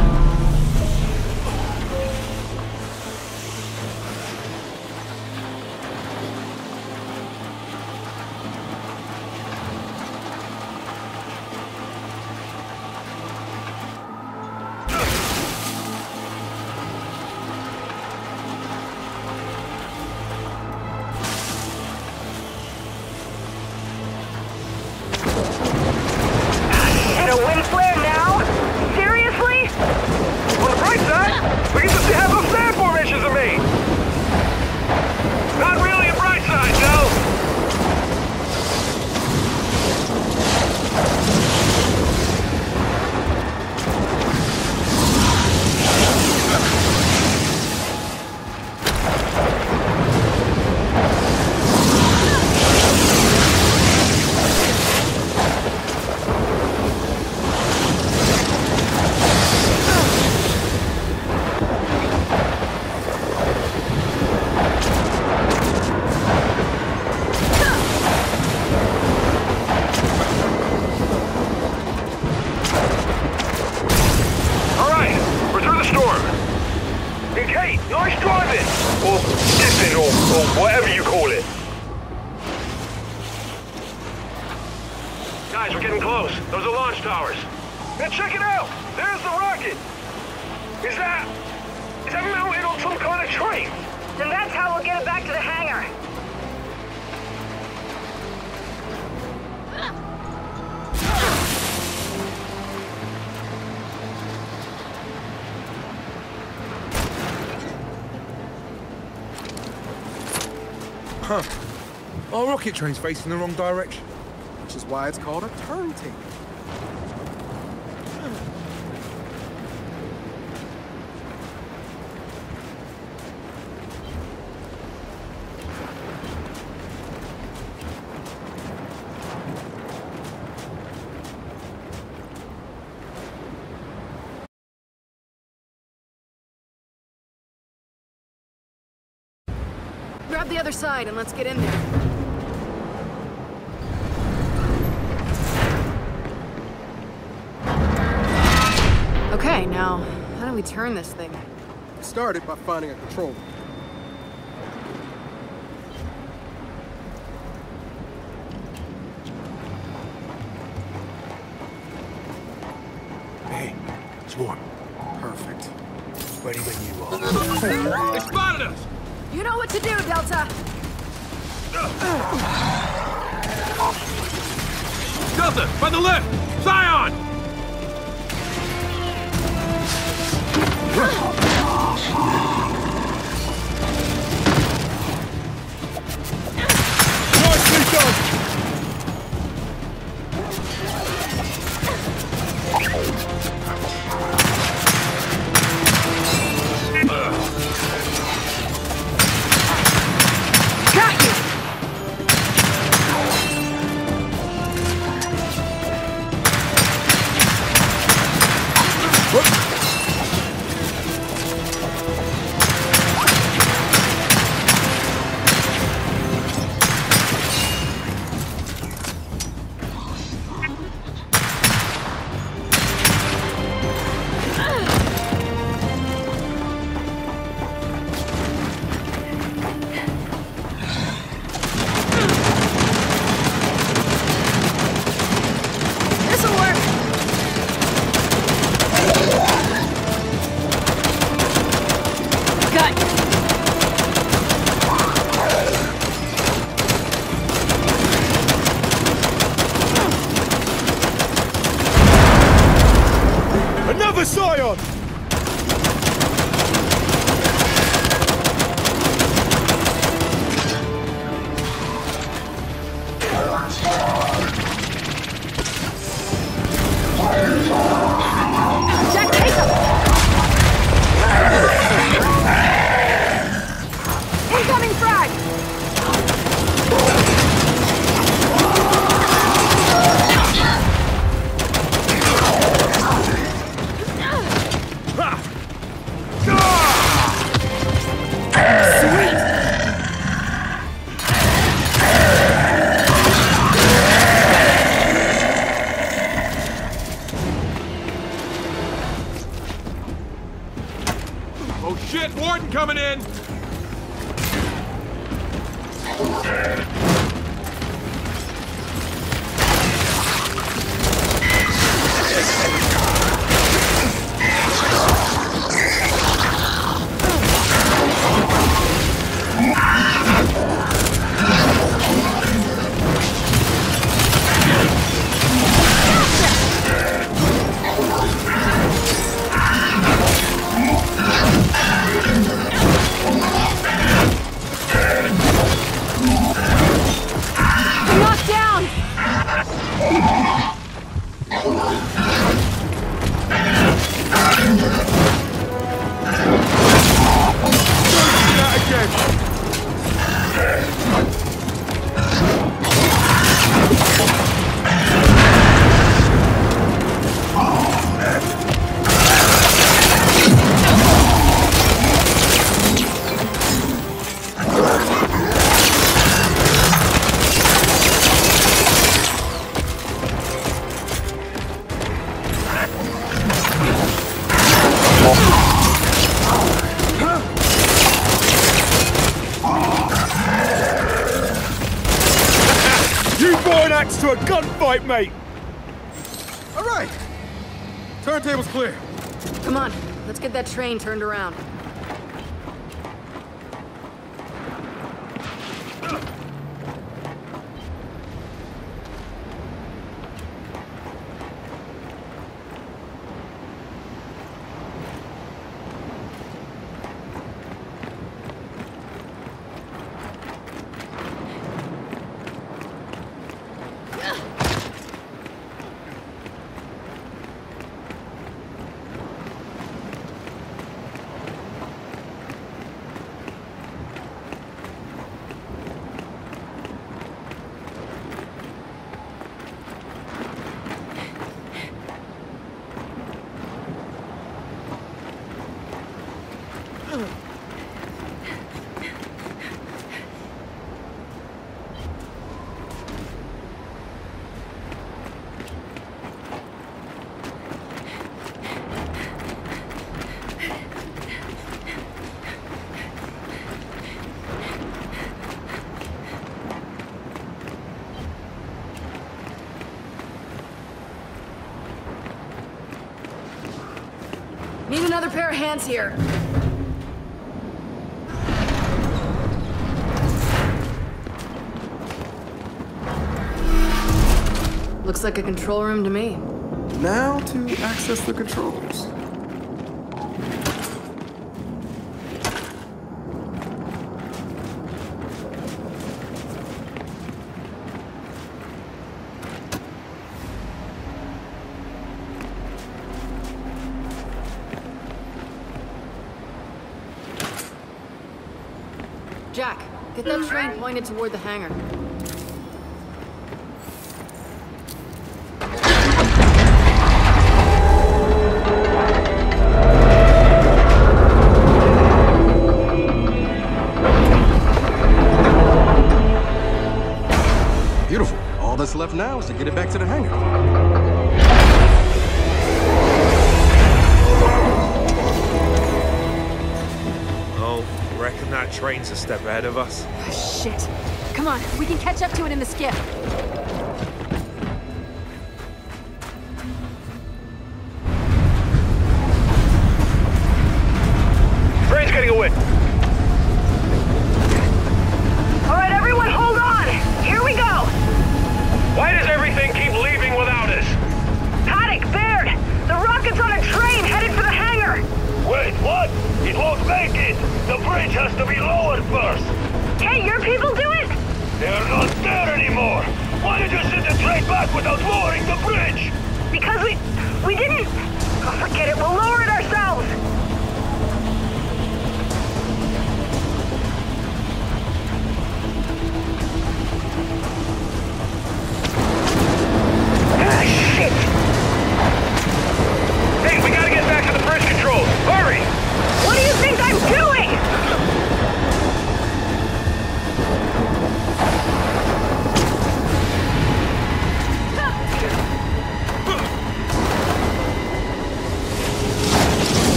Huh. Our rocket train's facing the wrong direction. Which is why it's called a turntable. Grab the other side and let's get in there. Okay, now, how do we turn this thing? Start it by finding a control. Hey, it's warm. Perfect. Ready when you are. They spotted us! You know what to do, Delta! Delta, by the left! Zion! Nicely done! Got you! Whoops. god! Gunfight, mate! All right! Turntable's clear. Come on, let's get that train turned around. Another pair of hands here. Looks like a control room to me. Now to access the controls. Get that train pointed toward the hangar. Beautiful. All that's left now is to get it back to the hangar. That train's a step ahead of us. Oh, shit. Come on, we can catch up to it in the skiff. Train's getting away. All right, everyone, hold on. Here we go. Why does everything keep leaving without us? Paddock, Baird, the rocket's on a train headed for the house. make it! The bridge has to be lowered first! Can't your people do it? They're not there anymore! Why did you send the train back without lowering the bridge? Because we... we didn't... Oh, forget it, we'll lower it ourselves!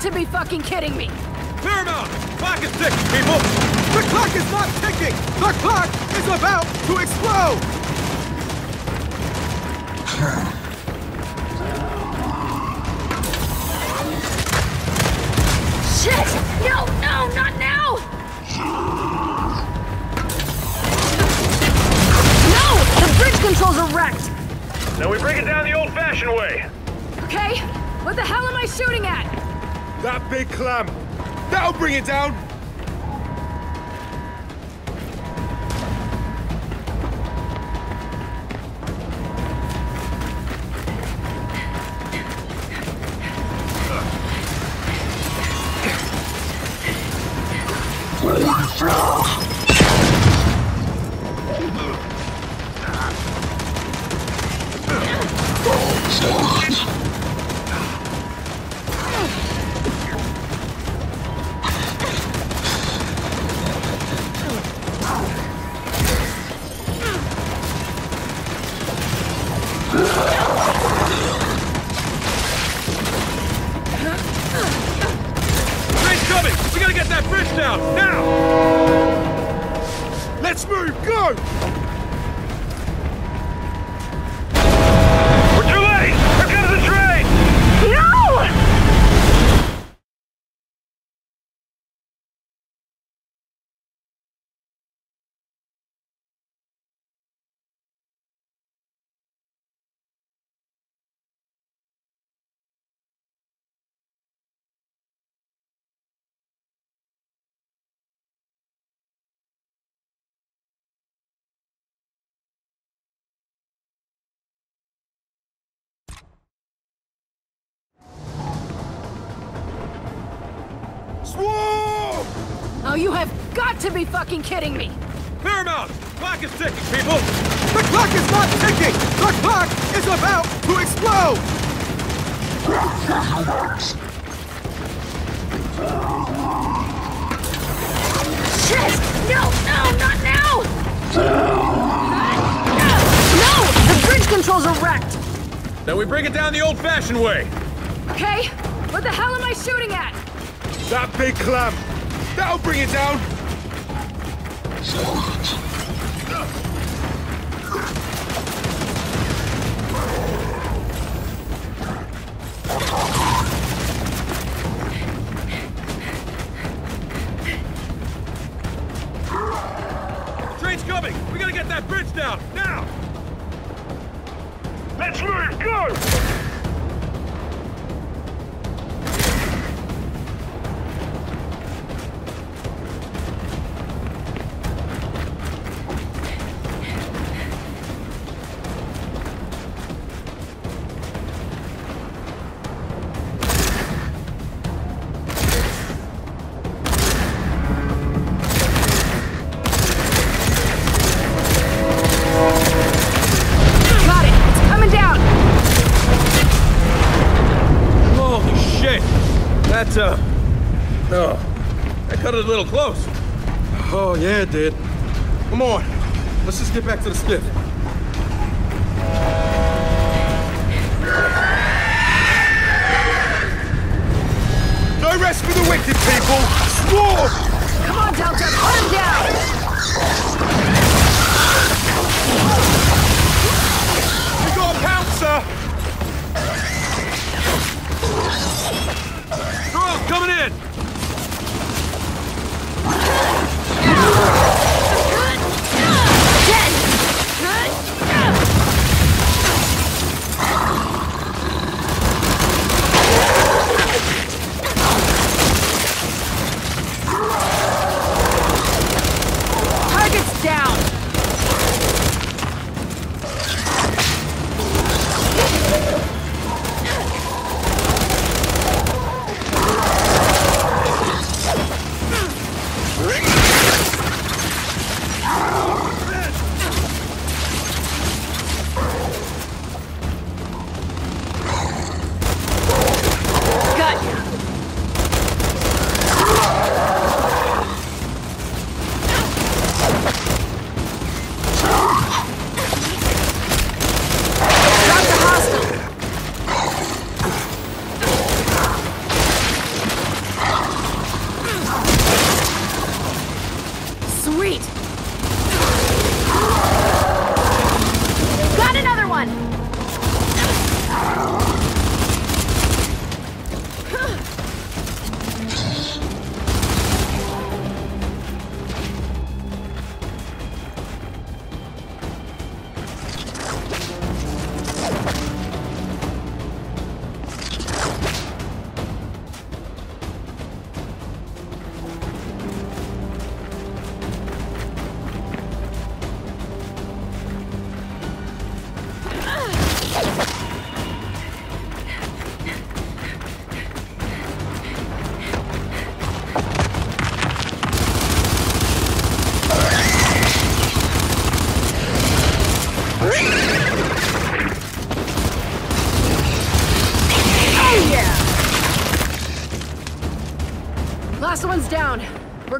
To be fucking kidding me! Fair enough! Clock is ticking, people! The clock is not ticking! The clock is about to explode! Shit! No! No! Not now! No! The bridge controls are wrecked! Now we break it down the old-fashioned way! Okay, what the hell am I shooting at? That big clam! That'll bring it down! Oh, you have got to be fucking kidding me! Paramount! Clock is ticking, people! The clock is not ticking! The clock is about to explode! Shit! No! No! Not now! No! The bridge controls are wrecked! Then we bring it down the old-fashioned way! Okay, what the hell am I shooting at? That big clam! That'll bring it down! Train's coming! We gotta get that bridge down! Now! Let's move! Go! Uh, no, I cut it a little close. Oh yeah, it did. Come on, let's just get back to the skiff. No rest for the wicked, people. Swarm! Come on, Delta, put him down. We got a pouncer. Coming in! Target's down!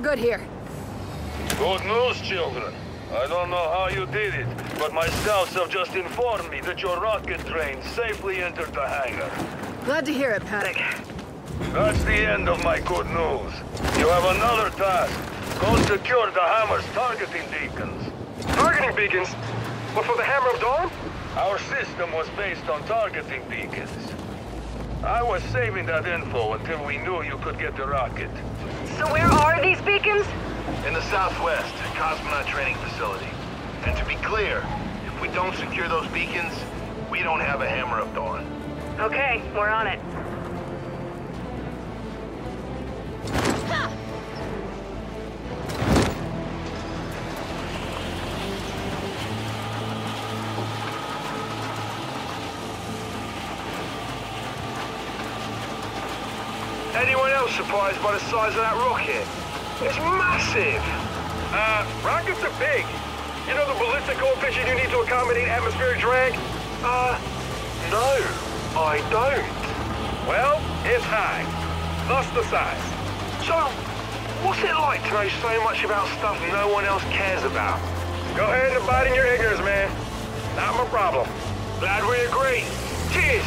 Good here. Good news, children. I don't know how you did it, but my scouts have just informed me that your rocket train safely entered the hangar. Glad to hear it, Paddock. That's the end of my good news. You have another task. Go secure the Hammer's targeting beacons. Targeting beacons? What, for the Hammer of Dawn? Our system was based on targeting beacons. I was saving that info until we knew you could get the rocket. So where are these beacons? In the southwest, Cosmonaut Training Facility. And to be clear, if we don't secure those beacons, we don't have a Hammer of Dawn. Okay, we're on it. Surprised by the size of that rocket. It's massive! Uh, rockets are big. You know the ballistic coefficient you need to accommodate atmospheric drag? Uh, no, I don't. Well, it's high. That's the size. So, what's it like to know so much about stuff no one else cares about? Go ahead and abide in your ignorance, man. Not my problem. Glad we agree. Cheers!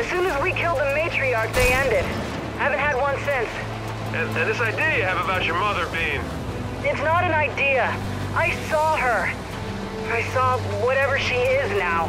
As soon as we killed the matriarch, they ended. Haven't had one since. And, and this idea you have about your mother being... It's not an idea. I saw her. I saw whatever she is now.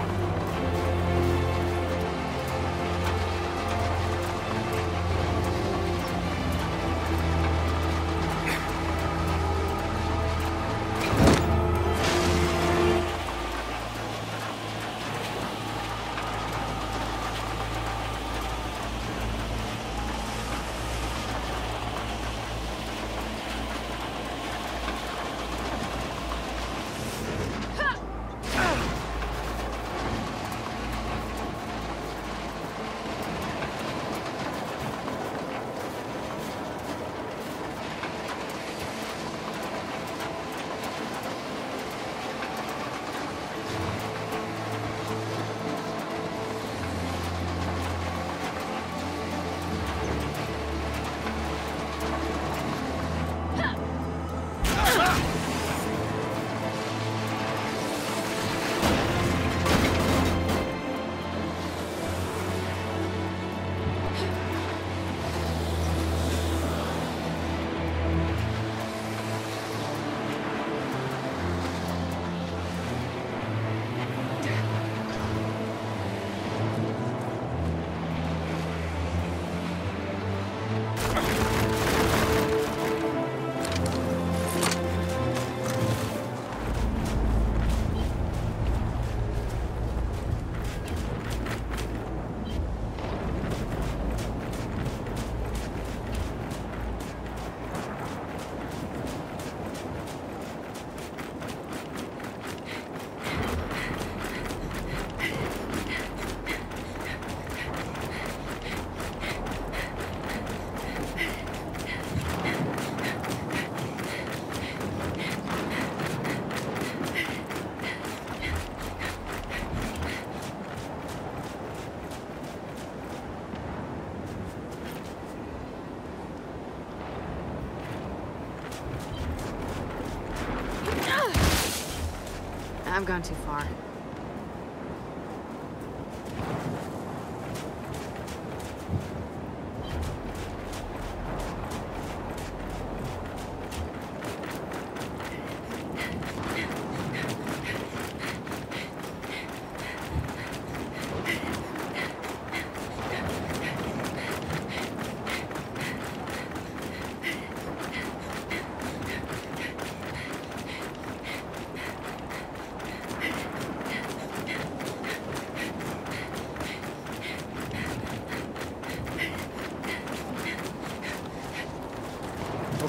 I've gone too far.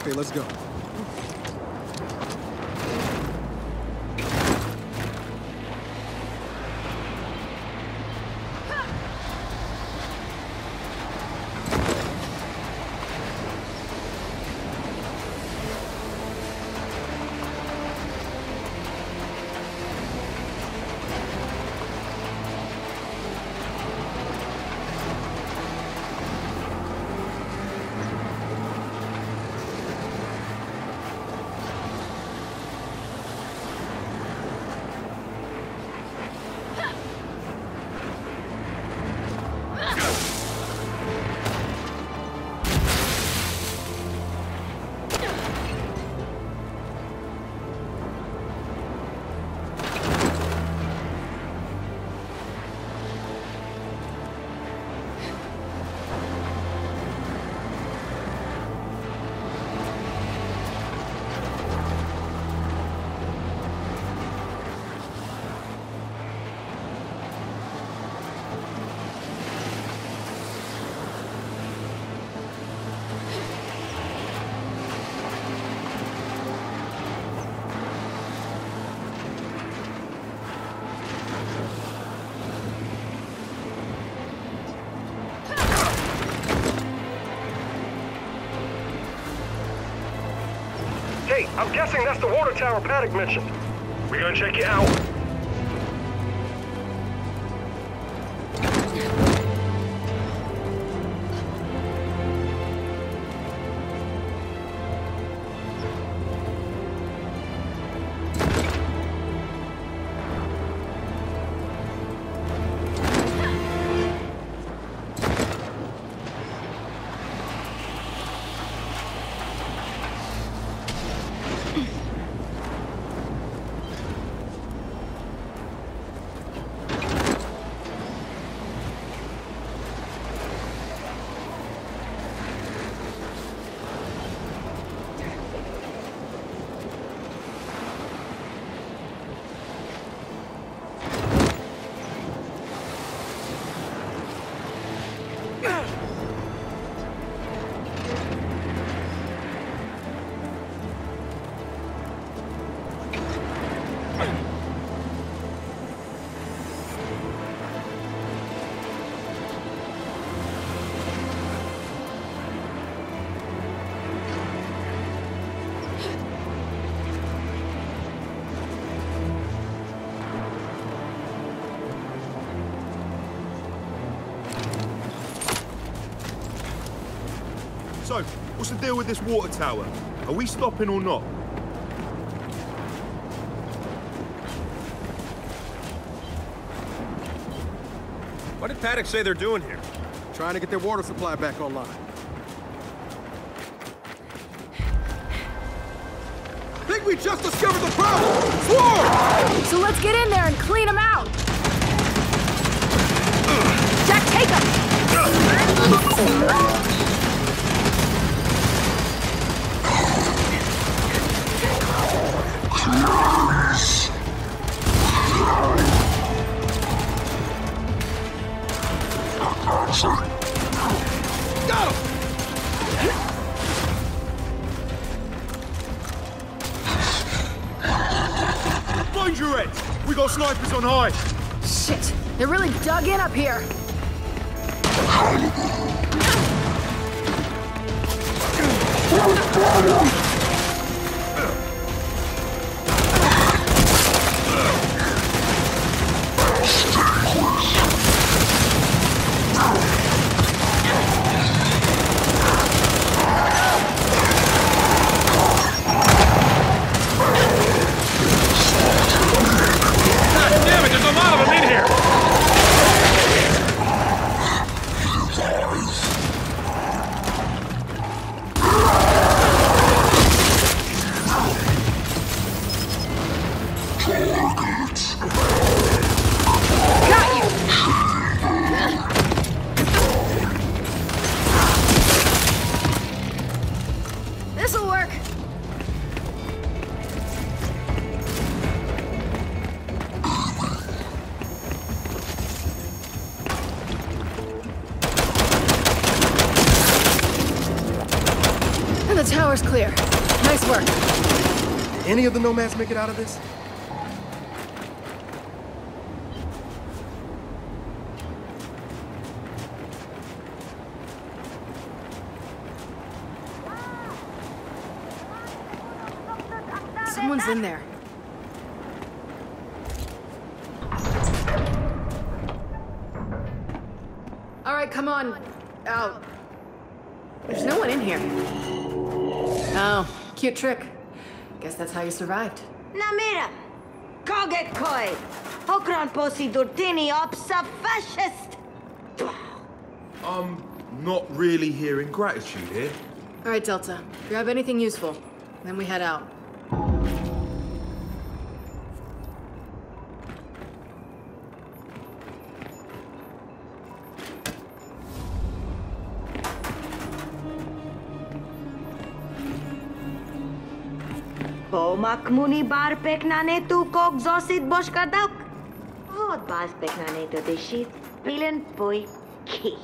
Okay, let's go. I'm guessing that's the water tower Paddock mentioned. We're gonna check you out. So, what's the deal with this water tower? Are we stopping or not? What did Paddock say they're doing here? Trying to get their water supply back online. I think we just discovered the problem! Sword! So let's get in there and clean them out! Uh. Jack, take them! Uh. Snipers on high. Shit, they're really dug in up here. Any of the nomads make it out of this? Someone's in there. All right, come on. Out. There's no one in here. Oh, cute trick. Guess that's how you survived. Na mira, koget koi, pokran posi durtini opsa fascist. I'm not really hearing gratitude here. All right, Delta, grab anything useful, then we head out. Makmuni bar peknane tu kog zosit boshkadak. Vod bas peknane to deshit pilen poi ki.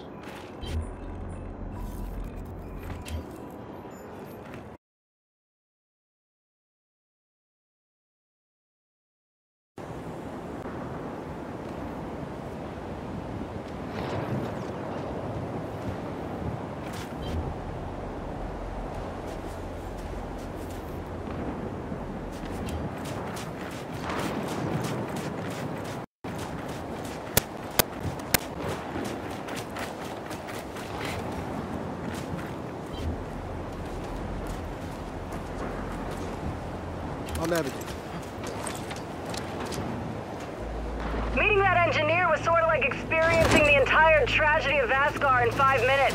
Meeting that engineer was sort of like experiencing the entire tragedy of Vasgari in five minutes.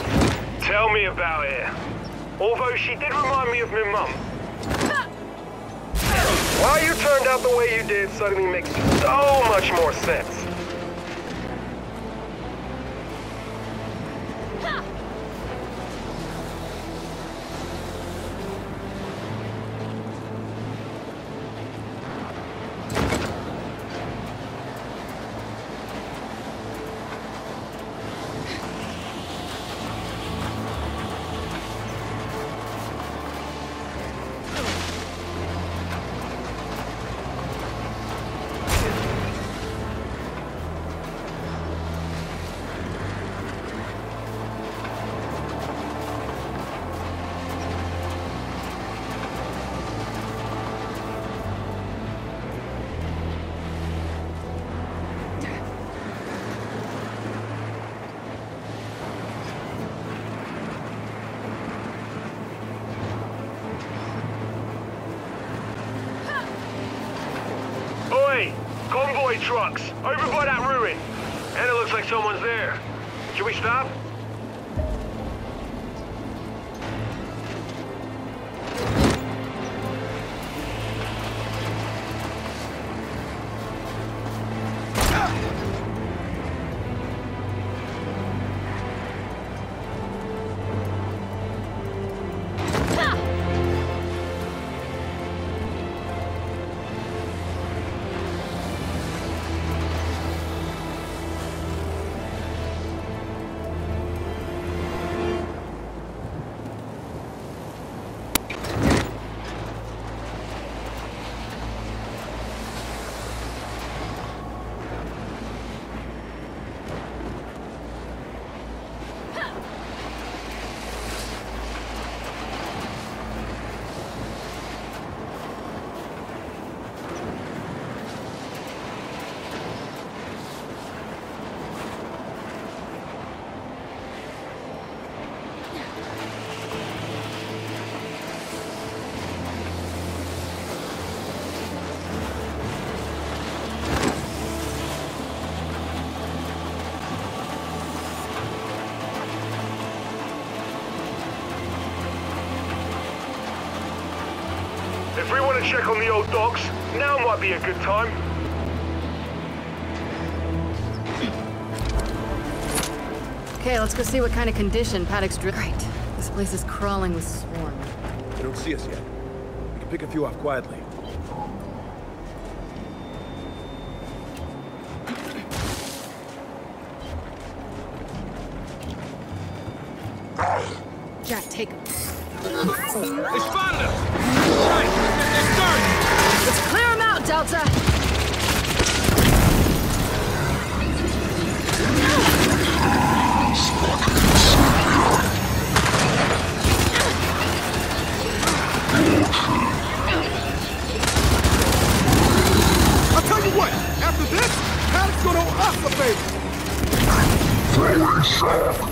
Tell me about it. Although she did remind me of my mum. Why you turned out the way you did suddenly makes so much more sense. Convoy trucks! Over by that ruin! And it looks like someone's there. Should we stop? If we want to check on the old docks, now might be a good time. Okay, let's go see what kind of condition Paddock's drill. Great. This place is crawling with swarm. They don't see us yet. We can pick a few off quietly. Jack, take him. They spotted us! Let's clear them out, Delta! I'll tell you what, after this, Paddock's gonna owe us a favor! Very soft!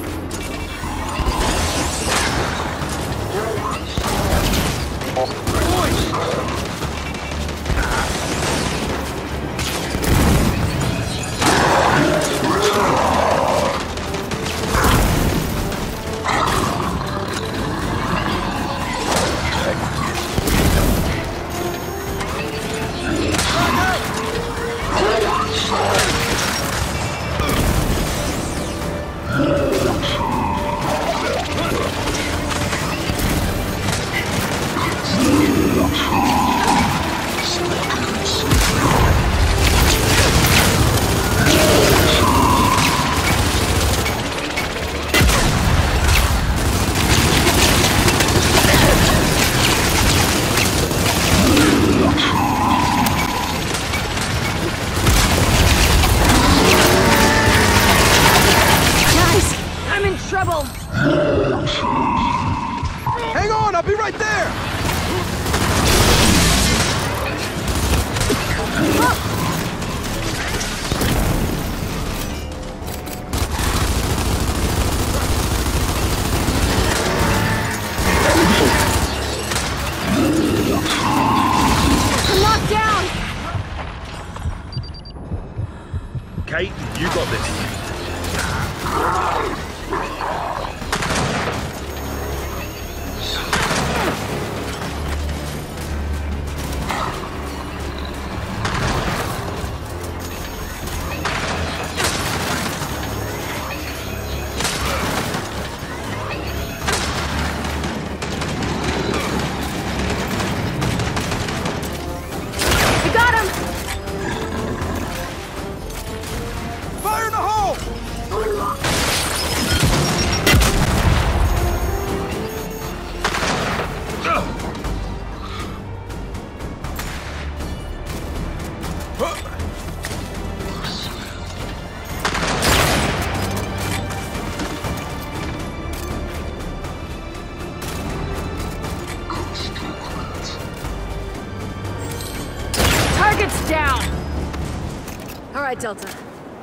Delta,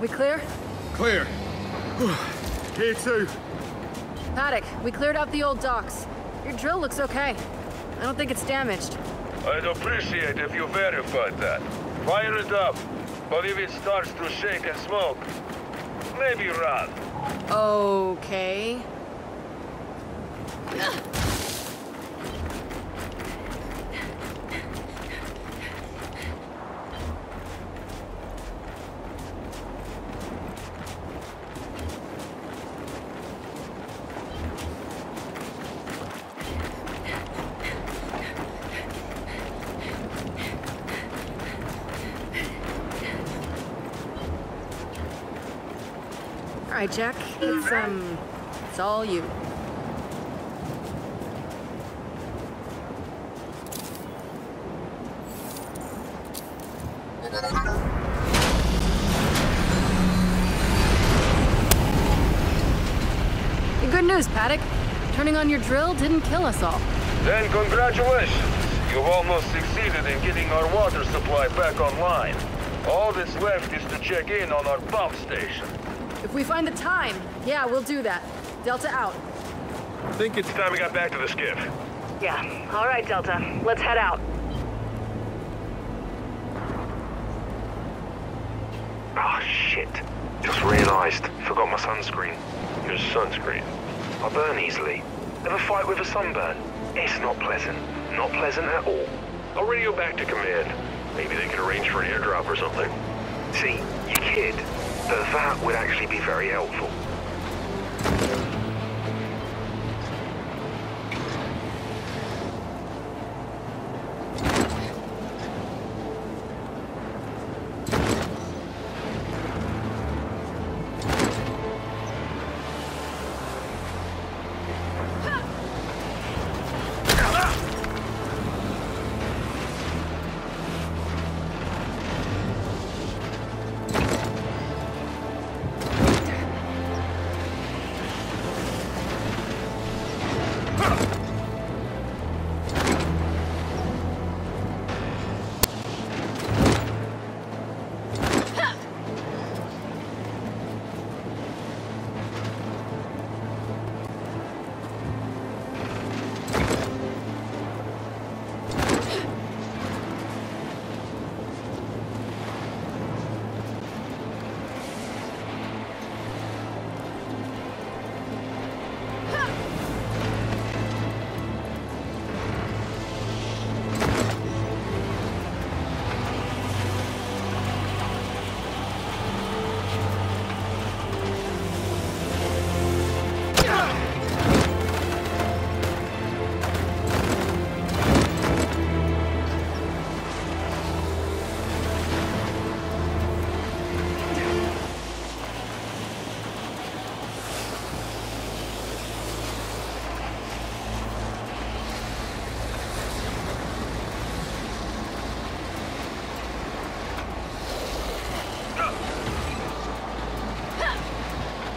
we clear? Clear. Here too. Paddock, we cleared out the old docks. Your drill looks okay. I don't think it's damaged. I'd appreciate if you verified that. Fire it up. But if it starts to shake and smoke, maybe run. Okay. All right, Jack. It's um, it's all you. Good news, Paddock. Turning on your drill didn't kill us all. Then congratulations. You've almost succeeded in getting our water supply back online. All that's left is to check in on our pump station. If we find the time, yeah, we'll do that. Delta out. I think it's time we got back to the skiff. Yeah. All right, Delta. Let's head out. Oh, shit. Just realized. Forgot my sunscreen. Your sunscreen? I burn easily. Ever fight with a sunburn? It's not pleasant. Not pleasant at all. I'll radio back to command. Maybe they can arrange for an airdrop or something. See, you kid. But that would actually be very helpful.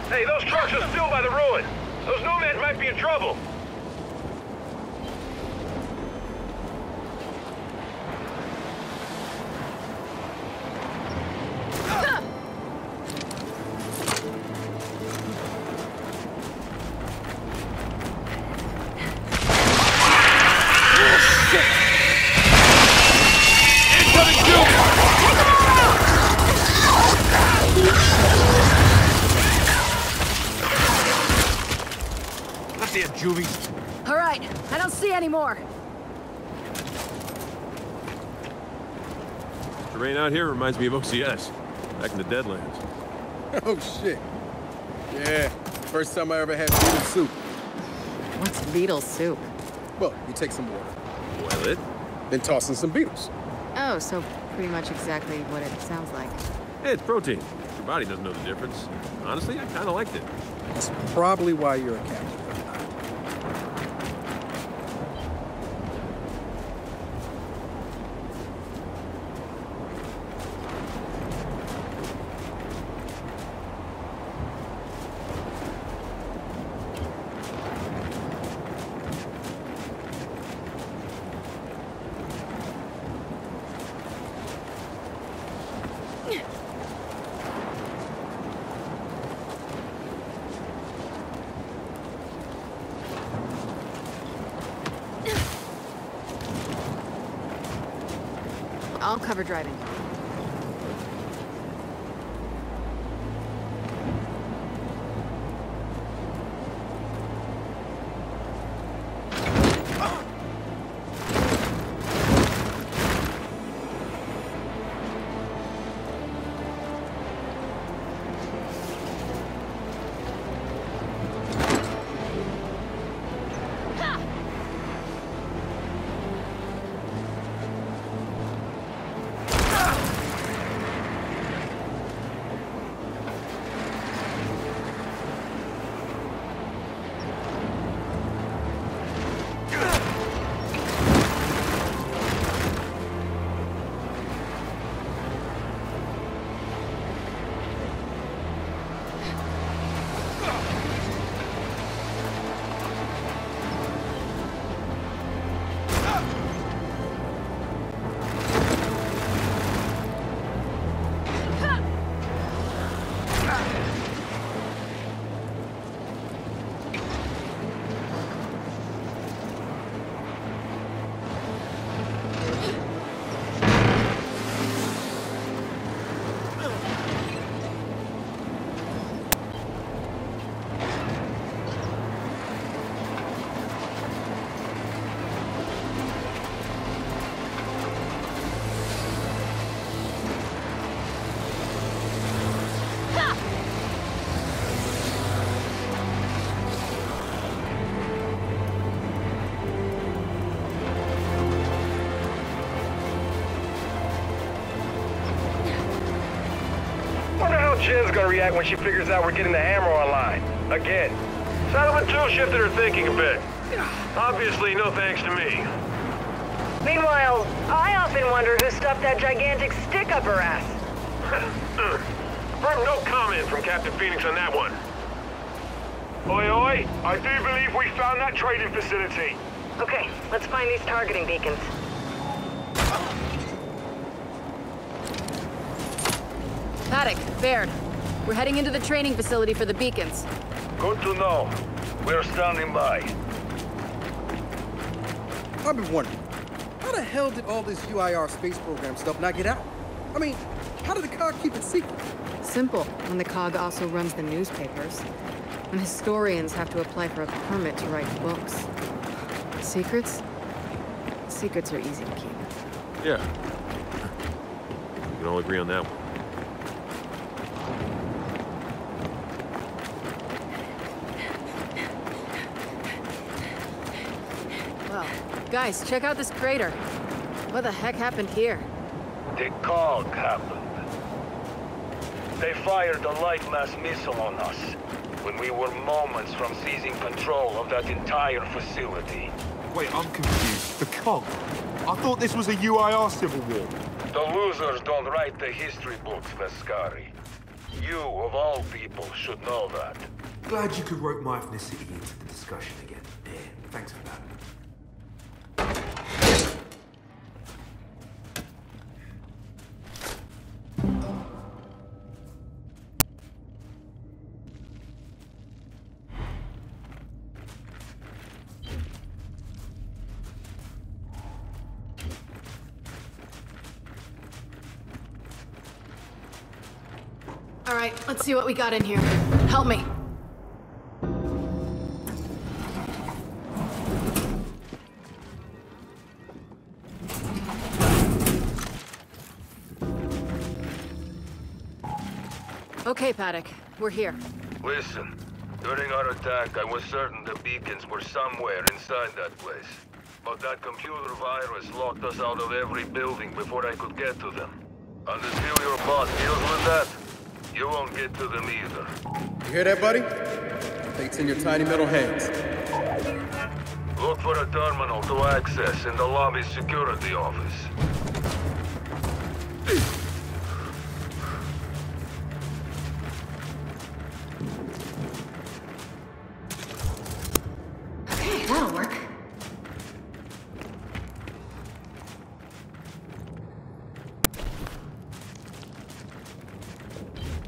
Hey, those trucks are still by the ruin. Those nomads might be in trouble. More. Terrain out here reminds me of O C S, back in the Deadlands. Oh shit. Yeah, first time I ever had beetle soup. What's beetle soup? Well, you take some water. Boil it. Then toss in some beetles. Oh, so pretty much exactly what it sounds like. Hey, it's protein. Your body doesn't know the difference. Honestly, I kind of liked it. That's probably why you're a captain. I'll cover driving. Shin's gonna react when she figures out we're getting the hammer online. Again. Settlement two shifted her thinking a bit. Obviously, no thanks to me. Meanwhile, I often wonder who stuffed that gigantic stick up her ass. Firm no comment from Captain Phoenix on that one. Oi, oi, I do believe we found that trading facility. Okay, let's find these targeting beacons. Paddock, Baird, we're heading into the training facility for the beacons. Good to know. We're standing by. I've been wondering, how the hell did all this U I R space program stuff not get out? I mean, how did the C O G keep it secret? Simple, when the C O G also runs the newspapers. And historians have to apply for a permit to write books. Secrets? Secrets are easy to keep. Yeah. We can all agree on that one. Guys, check out this crater. What the heck happened here? The C O G happened. They fired a light mass missile on us when we were moments from seizing control of that entire facility. Wait, I'm confused. The C O G? I thought this was a U I R civil war. The losers don't write the history books, Vasgari. You, of all people, should know that. Glad you could rope my ethnicity into the discussion again. Yeah, thanks for that. All right, let's see what we got in here. Help me. Okay, Paddock, we're here. Listen, during our attack, I was certain the beacons were somewhere inside that place. But that computer virus locked us out of every building before I could get to them. And until your boss deals with that, you won't get to them either. You hear that, buddy? It's in your tiny metal hands. Look for a terminal to access in the lobby security office.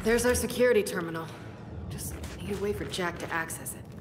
There's our security terminal. Just need a way for Jack to access it.